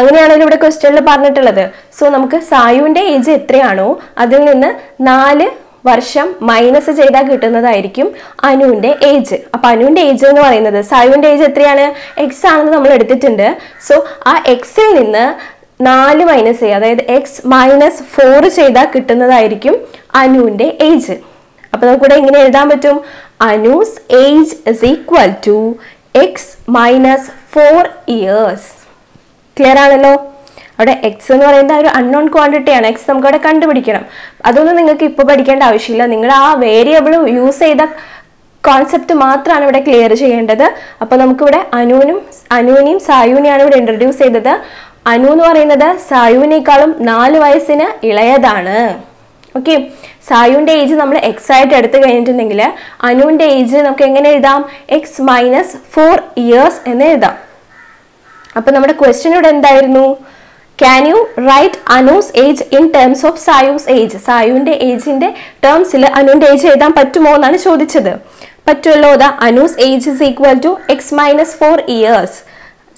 അങ്ങനെയാണല്ലോ ഇവിടെ ക്വസ്റ്റ്യനിൽ പറഞ്ഞിട്ടുള്ളത് സോ നമുക്ക് സായുവിൻ്റെ ഏജ് എത്രയാണോ അതിൽ നിന്ന് 4 വർഷം മൈനസ് ചെയ്താൽ കിട്ടുന്നതായിരിക്കും അനുവിൻ്റെ ഏജ്. അപ്പോൾ അനുവിൻ്റെ ഏജ് എന്ന് പറയുന്നത് സായുവിൻ്റെ ഏജ് എത്രയാണ്? എക്സ് ആണെന്ന് നമ്മൾ എടുത്തിട്ടുണ്ട്. സോ ആ എക്സിൽ നിന്ന് 4 മൈനസ് ചെയ്യുക, അതായത് എക്സ് മൈനസ് 4 ചെയ്താൽ കിട്ടുന്നതായിരിക്കും അനുവിൻ്റെ ഏജ്. അപ്പോൾ നമുക്കിവിടെ എങ്ങനെ എഴുതാൻ പറ്റും? Anu's age is equal to x minus 4 years. Clear ആണല്ലോ? അവിടെ എക്സ് എന്ന് പറയുന്ന ഒരു അൺനോൺ ക്വാണ്ടിറ്റിയാണ്. എക്സ് നമുക്കവിടെ കണ്ടുപിടിക്കണം. അതൊന്നും നിങ്ങൾക്ക് ഇപ്പോൾ പഠിക്കേണ്ട ആവശ്യമില്ല. നിങ്ങൾ ആ വേരിയബിൾ യൂസ് ചെയ്ത കോൺസെപ്റ്റ് മാത്രമാണ് ഇവിടെ ക്ലിയർ ചെയ്യേണ്ടത്. അപ്പോൾ നമുക്കിവിടെ അനുവിനെയും സായുവിനെയാണ് ഇവിടെ ഇൻട്രൊഡ്യൂസ് ചെയ്തത്. അനു എന്ന് പറയുന്നത് സായുവിനേക്കാളും 4 വയസ്സിന് ഇളയതാണ്. ഓക്കെ, സായുവിൻ്റെ ഏജ് നമ്മൾ എക്സ് ആയിട്ട് എടുത്തു കഴിഞ്ഞിട്ടുണ്ടെങ്കിൽ അനുവിൻ്റെ ഏജ് നമുക്ക് എങ്ങനെ എഴുതാം? എക്സ് മൈനസ് 4 years എന്ന് എഴുതാം. അപ്പോൾ നമ്മുടെ ക്വസ്റ്റ്യൻ ഇവിടെ എന്തായിരുന്നു? Can you write Anu's age in terms of Sayu's age? സായുവിൻ്റെ ഏജിൻ്റെ ടേംസിൽ അനുവിൻ്റെ ഏജ് എഴുതാൻ പറ്റുമോ എന്നാണ് ചോദിച്ചത്. പറ്റുമല്ലോ. ദാ Anu's age is equal to x minus 4 years.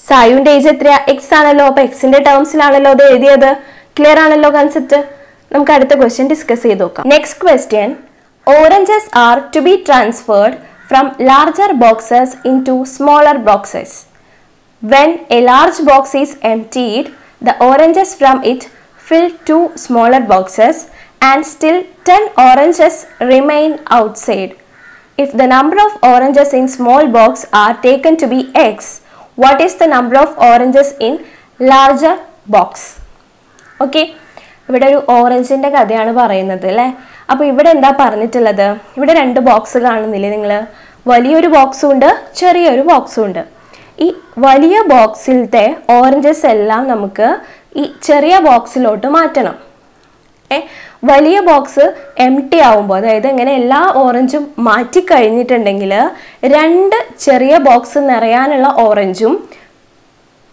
സായുവിൻ്റെ ഏജ് എത്രയാ? എക്സ് ആണല്ലോ. അപ്പോൾ എക്സിൻ്റെ ടേംസിലാണല്ലോ അത് എഴുതിയത്. ക്ലിയർ ആണല്ലോ കൺസെപ്റ്റ്? നമുക്ക് അടുത്ത ക്വസ്റ്റ്യൻ ഡിസ്കസ് ചെയ്ത് നോക്കാം. Next question, oranges are to be transferred from larger boxes into smaller boxes. When a large box is emptied, the oranges from it fill 2 smaller boxes and still 10 oranges remain outside. If the number of oranges in small box are taken to be x, what is the number of oranges in larger box? Okay, ഇവിടെ ഒരു ഓറഞ്ചിൻ്റെ കഥയാണ് പറയുന്നത് അല്ലേ. അപ്പോൾ ഇവിടെ എന്താ പറഞ്ഞിട്ടുള്ളത്? ഇവിടെ 2 ബോക്സ് കാണുന്നില്ലേ നിങ്ങൾ? വലിയൊരു ബോക്സും ഉണ്ട്, ചെറിയൊരു ബോക്സും ഉണ്ട്. ഈ വലിയ ബോക്സിലത്തെ ഓറഞ്ചസ് എല്ലാം നമുക്ക് ഈ ചെറിയ ബോക്സിലോട്ട് മാറ്റണം. വലിയ ബോക്സ് എം ടി ആവുമ്പോൾ, അതായത് ഇങ്ങനെ എല്ലാ ഓറഞ്ചും മാറ്റിക്കഴിഞ്ഞിട്ടുണ്ടെങ്കിൽ 2 ചെറിയ ബോക്സ് നിറയാനുള്ള ഓറഞ്ചും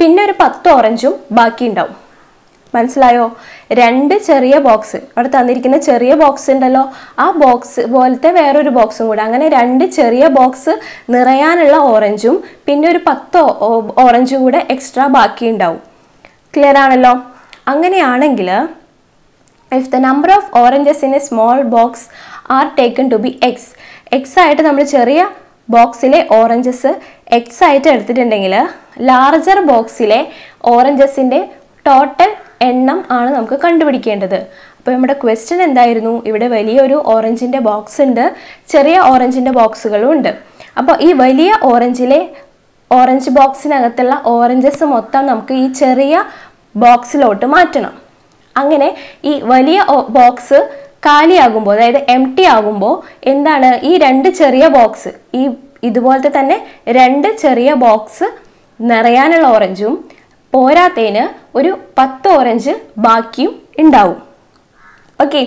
പിന്നെ ഒരു 10 ഓറഞ്ചും ബാക്കി ഉണ്ടാവും. മനസ്സിലായോ? 2 ചെറിയ ബോക്സ്, അവിടെ തന്നിരിക്കുന്ന ചെറിയ ബോക്സ് ഉണ്ടല്ലോ, ആ ബോക്സ് പോലത്തെ വേറൊരു ബോക്സും കൂടെ, അങ്ങനെ 2 ചെറിയ ബോക്സ് നിറയാനുള്ള ഓറഞ്ചും പിന്നെ ഒരു 10 ഓറഞ്ചും കൂടെ എക്സ്ട്രാ ബാക്കി ഉണ്ടാവും. ക്ലിയർ ആണല്ലോ? അങ്ങനെയാണെങ്കിൽ if the number of oranges in a small box are taken to be x, x ആയിട്ട് നമ്മൾ ചെറിയ ബോക്സിലെ ഓറഞ്ചസ് എക്സ് ആയിട്ട് എടുത്തിട്ടുണ്ടെങ്കിൽ ലാർജർ ബോക്സിലെ ഓറഞ്ചസിൻ്റെ ടോട്ടൽ എണ്ണം ആണ് നമുക്ക് കണ്ടുപിടിക്കേണ്ടത്. അപ്പോൾ നമ്മുടെ ക്വസ്റ്റ്യൻ എന്തായിരുന്നു? ഇവിടെ വലിയൊരു ഓറഞ്ചിൻ്റെ ബോക്സ് ഉണ്ട്, ചെറിയ ഓറഞ്ചിൻ്റെ ബോക്സുകളും ഉണ്ട്. അപ്പോൾ ഈ വലിയ ഓറഞ്ചിലെ ഓറഞ്ച് ബോക്സിനകത്തുള്ള ഓറഞ്ചസ് മൊത്തം നമുക്ക് ഈ ചെറിയ ബോക്സിലോട്ട് മാറ്റണം. അങ്ങനെ ഈ വലിയ ബോക്സ് കാലിയാകുമ്പോൾ, അതായത് എം ടി ആകുമ്പോൾ എന്താണ്? ഈ 2 ചെറിയ ബോക്സ്, ഈ ഇതുപോലത്തെ തന്നെ 2 ചെറിയ ബോക്സ് നിറയാനുള്ള ഓറഞ്ചും പോരാത്തതിന് ഒരു 10 ഓറഞ്ച് ബാക്കിയും ഉണ്ടാവും. ഓക്കെ,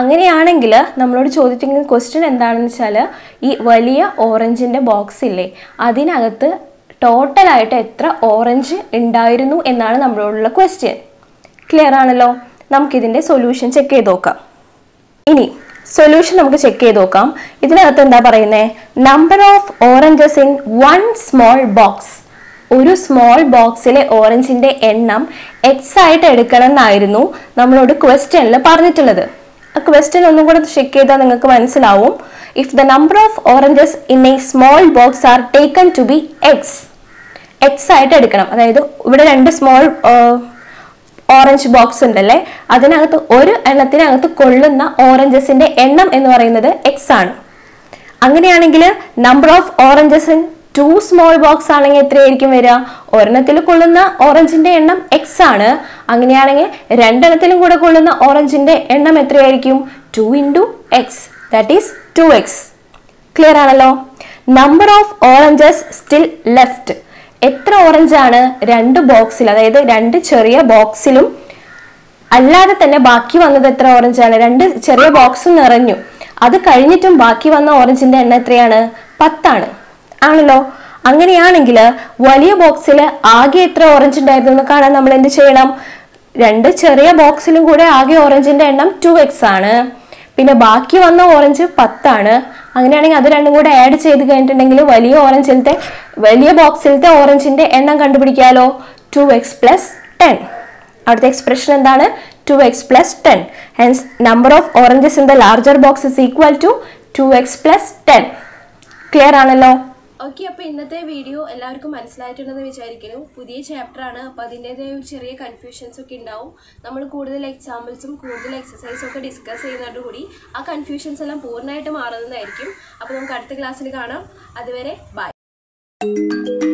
അങ്ങനെയാണെങ്കിൽ നമ്മളോട് ചോദിച്ചിരിക്കുന്ന ക്വസ്റ്റ്യൻ എന്താണെന്ന് വെച്ചാൽ ഈ വലിയ ഓറഞ്ചിൻ്റെ ബോക്സ് ഇല്ലേ, അതിനകത്ത് ടോട്ടലായിട്ട് എത്ര ഓറഞ്ച് ഉണ്ടായിരുന്നു എന്നാണ് നമ്മളോടുള്ള ക്വസ്റ്റ്യൻ. ക്ലിയർ ആണല്ലോ? നമുക്കിതിൻ്റെ സൊല്യൂഷൻ ചെക്ക് ചെയ്ത് നോക്കാം. ഇനി സൊല്യൂഷൻ നമുക്ക് ചെക്ക് ചെയ്ത് നോക്കാം. ഇതിനകത്ത് എന്താ പറയുന്നത്? Number of oranges in one small box, ഒരു സ്മോൾ ബോക്സിലെ ഓറഞ്ചിൻ്റെ എണ്ണം എക്സ് ആയിട്ട് എടുക്കണം എന്നായിരുന്നു നമ്മളോട് ക്വസ്റ്റ്യനിൽ പറഞ്ഞിട്ടുള്ളത്. ആ ക്വസ്റ്റ്യൻ ഒന്നും കൂടെ ചെക്ക് ചെയ്താൽ നിങ്ങൾക്ക് മനസ്സിലാവും. If the number of oranges in a small box are taken to be x, x ആയിട്ട് എടുക്കണം. അതായത് ഇവിടെ 2 സ്മോൾ ഓറഞ്ച് ബോക്സ് ഉണ്ടല്ലേ, അതിനകത്ത് ഒരു എണ്ണത്തിനകത്ത് കൊള്ളുന്ന ഓറഞ്ചസിൻ്റെ എണ്ണം എന്ന് പറയുന്നത് എക്സ് ആണ്. അങ്ങനെയാണെങ്കിൽ number of oranges in 2 small box ആണെങ്കിൽ എത്രയായിരിക്കും വരിക? ഒരെണ്ണത്തിൽ കൊള്ളുന്ന ഓറഞ്ചിൻ്റെ എണ്ണം എക്സ് ആണ്. അങ്ങനെയാണെങ്കിൽ 2 എണ്ണത്തിലും കൂടെ കൊള്ളുന്ന ഓറഞ്ചിൻ്റെ എണ്ണം എത്രയായിരിക്കും? 2 into x, that is 2x. Clear ആണല്ലോ? Number of oranges still left, എത്ര ഓറഞ്ചാണ് 2 ബോക്സിൽ, അതായത് 2 ചെറിയ ബോക്സിലും അല്ലാതെ തന്നെ ബാക്കി വന്നത് എത്ര ഓറഞ്ചാണ്? 2 ചെറിയ ബോക്സും നിറഞ്ഞു, അത് കഴിഞ്ഞിട്ടും ബാക്കി വന്ന ഓറഞ്ചിൻ്റെ എണ്ണം എത്രയാണ്? 10 ആണ്. ആണല്ലോ? അങ്ങനെയാണെങ്കിൽ വലിയ ബോക്സിൽ ആകെ എത്ര ഓറഞ്ച് ഉണ്ടായിരുന്നു എന്ന് കാണാൻ നമ്മൾ എന്ത് ചെയ്യണം? 2 ചെറിയ ബോക്സിലും കൂടെ ആകെ ഓറഞ്ചിൻ്റെ എണ്ണം 2x ആണ്. പിന്നെ ബാക്കി വന്ന ഓറഞ്ച് 10 ആണ്. അങ്ങനെയാണെങ്കിൽ അത് 2 കൂടെ ആഡ് ചെയ്ത് കഴിഞ്ഞിട്ടുണ്ടെങ്കിൽ വലിയ ബോക്സിലത്തെ ഓറഞ്ചിൻ്റെ എണ്ണം കണ്ടുപിടിക്കാമല്ലോ, 2x + 10. അടുത്ത എക്സ്പ്രഷൻ എന്താണ്? 2x + 10. Hence number of oranges in the larger box is equal to 2x + 10. Clear ആണല്ലോ? ഓക്കെ, അപ്പോൾ ഇന്നത്തെ വീഡിയോ എല്ലാവർക്കും മനസ്സിലായിട്ടുണ്ടെന്ന് വിചാരിക്കുന്നു. പുതിയ ചാപ്റ്ററാണ്, അപ്പോൾ അതിൻ്റേതായ ചെറിയ കൺഫ്യൂഷൻസ് ഒക്കെ ഉണ്ടാവും. നമ്മൾ കൂടുതൽ എക്സാമ്പിൾസും കൂടുതൽ എക്സസൈസും ഒക്കെ ഡിസ്കസ് ചെയ്യുന്നതോടുകൂടി ആ കൺഫ്യൂഷൻസ് എല്ലാം പൂർണ്ണമായിട്ട് മാറുന്നതായിരിക്കും. അപ്പോൾ നമുക്ക് അടുത്ത ക്ലാസ്സിൽ കാണാം. അതുവരെ ബൈ.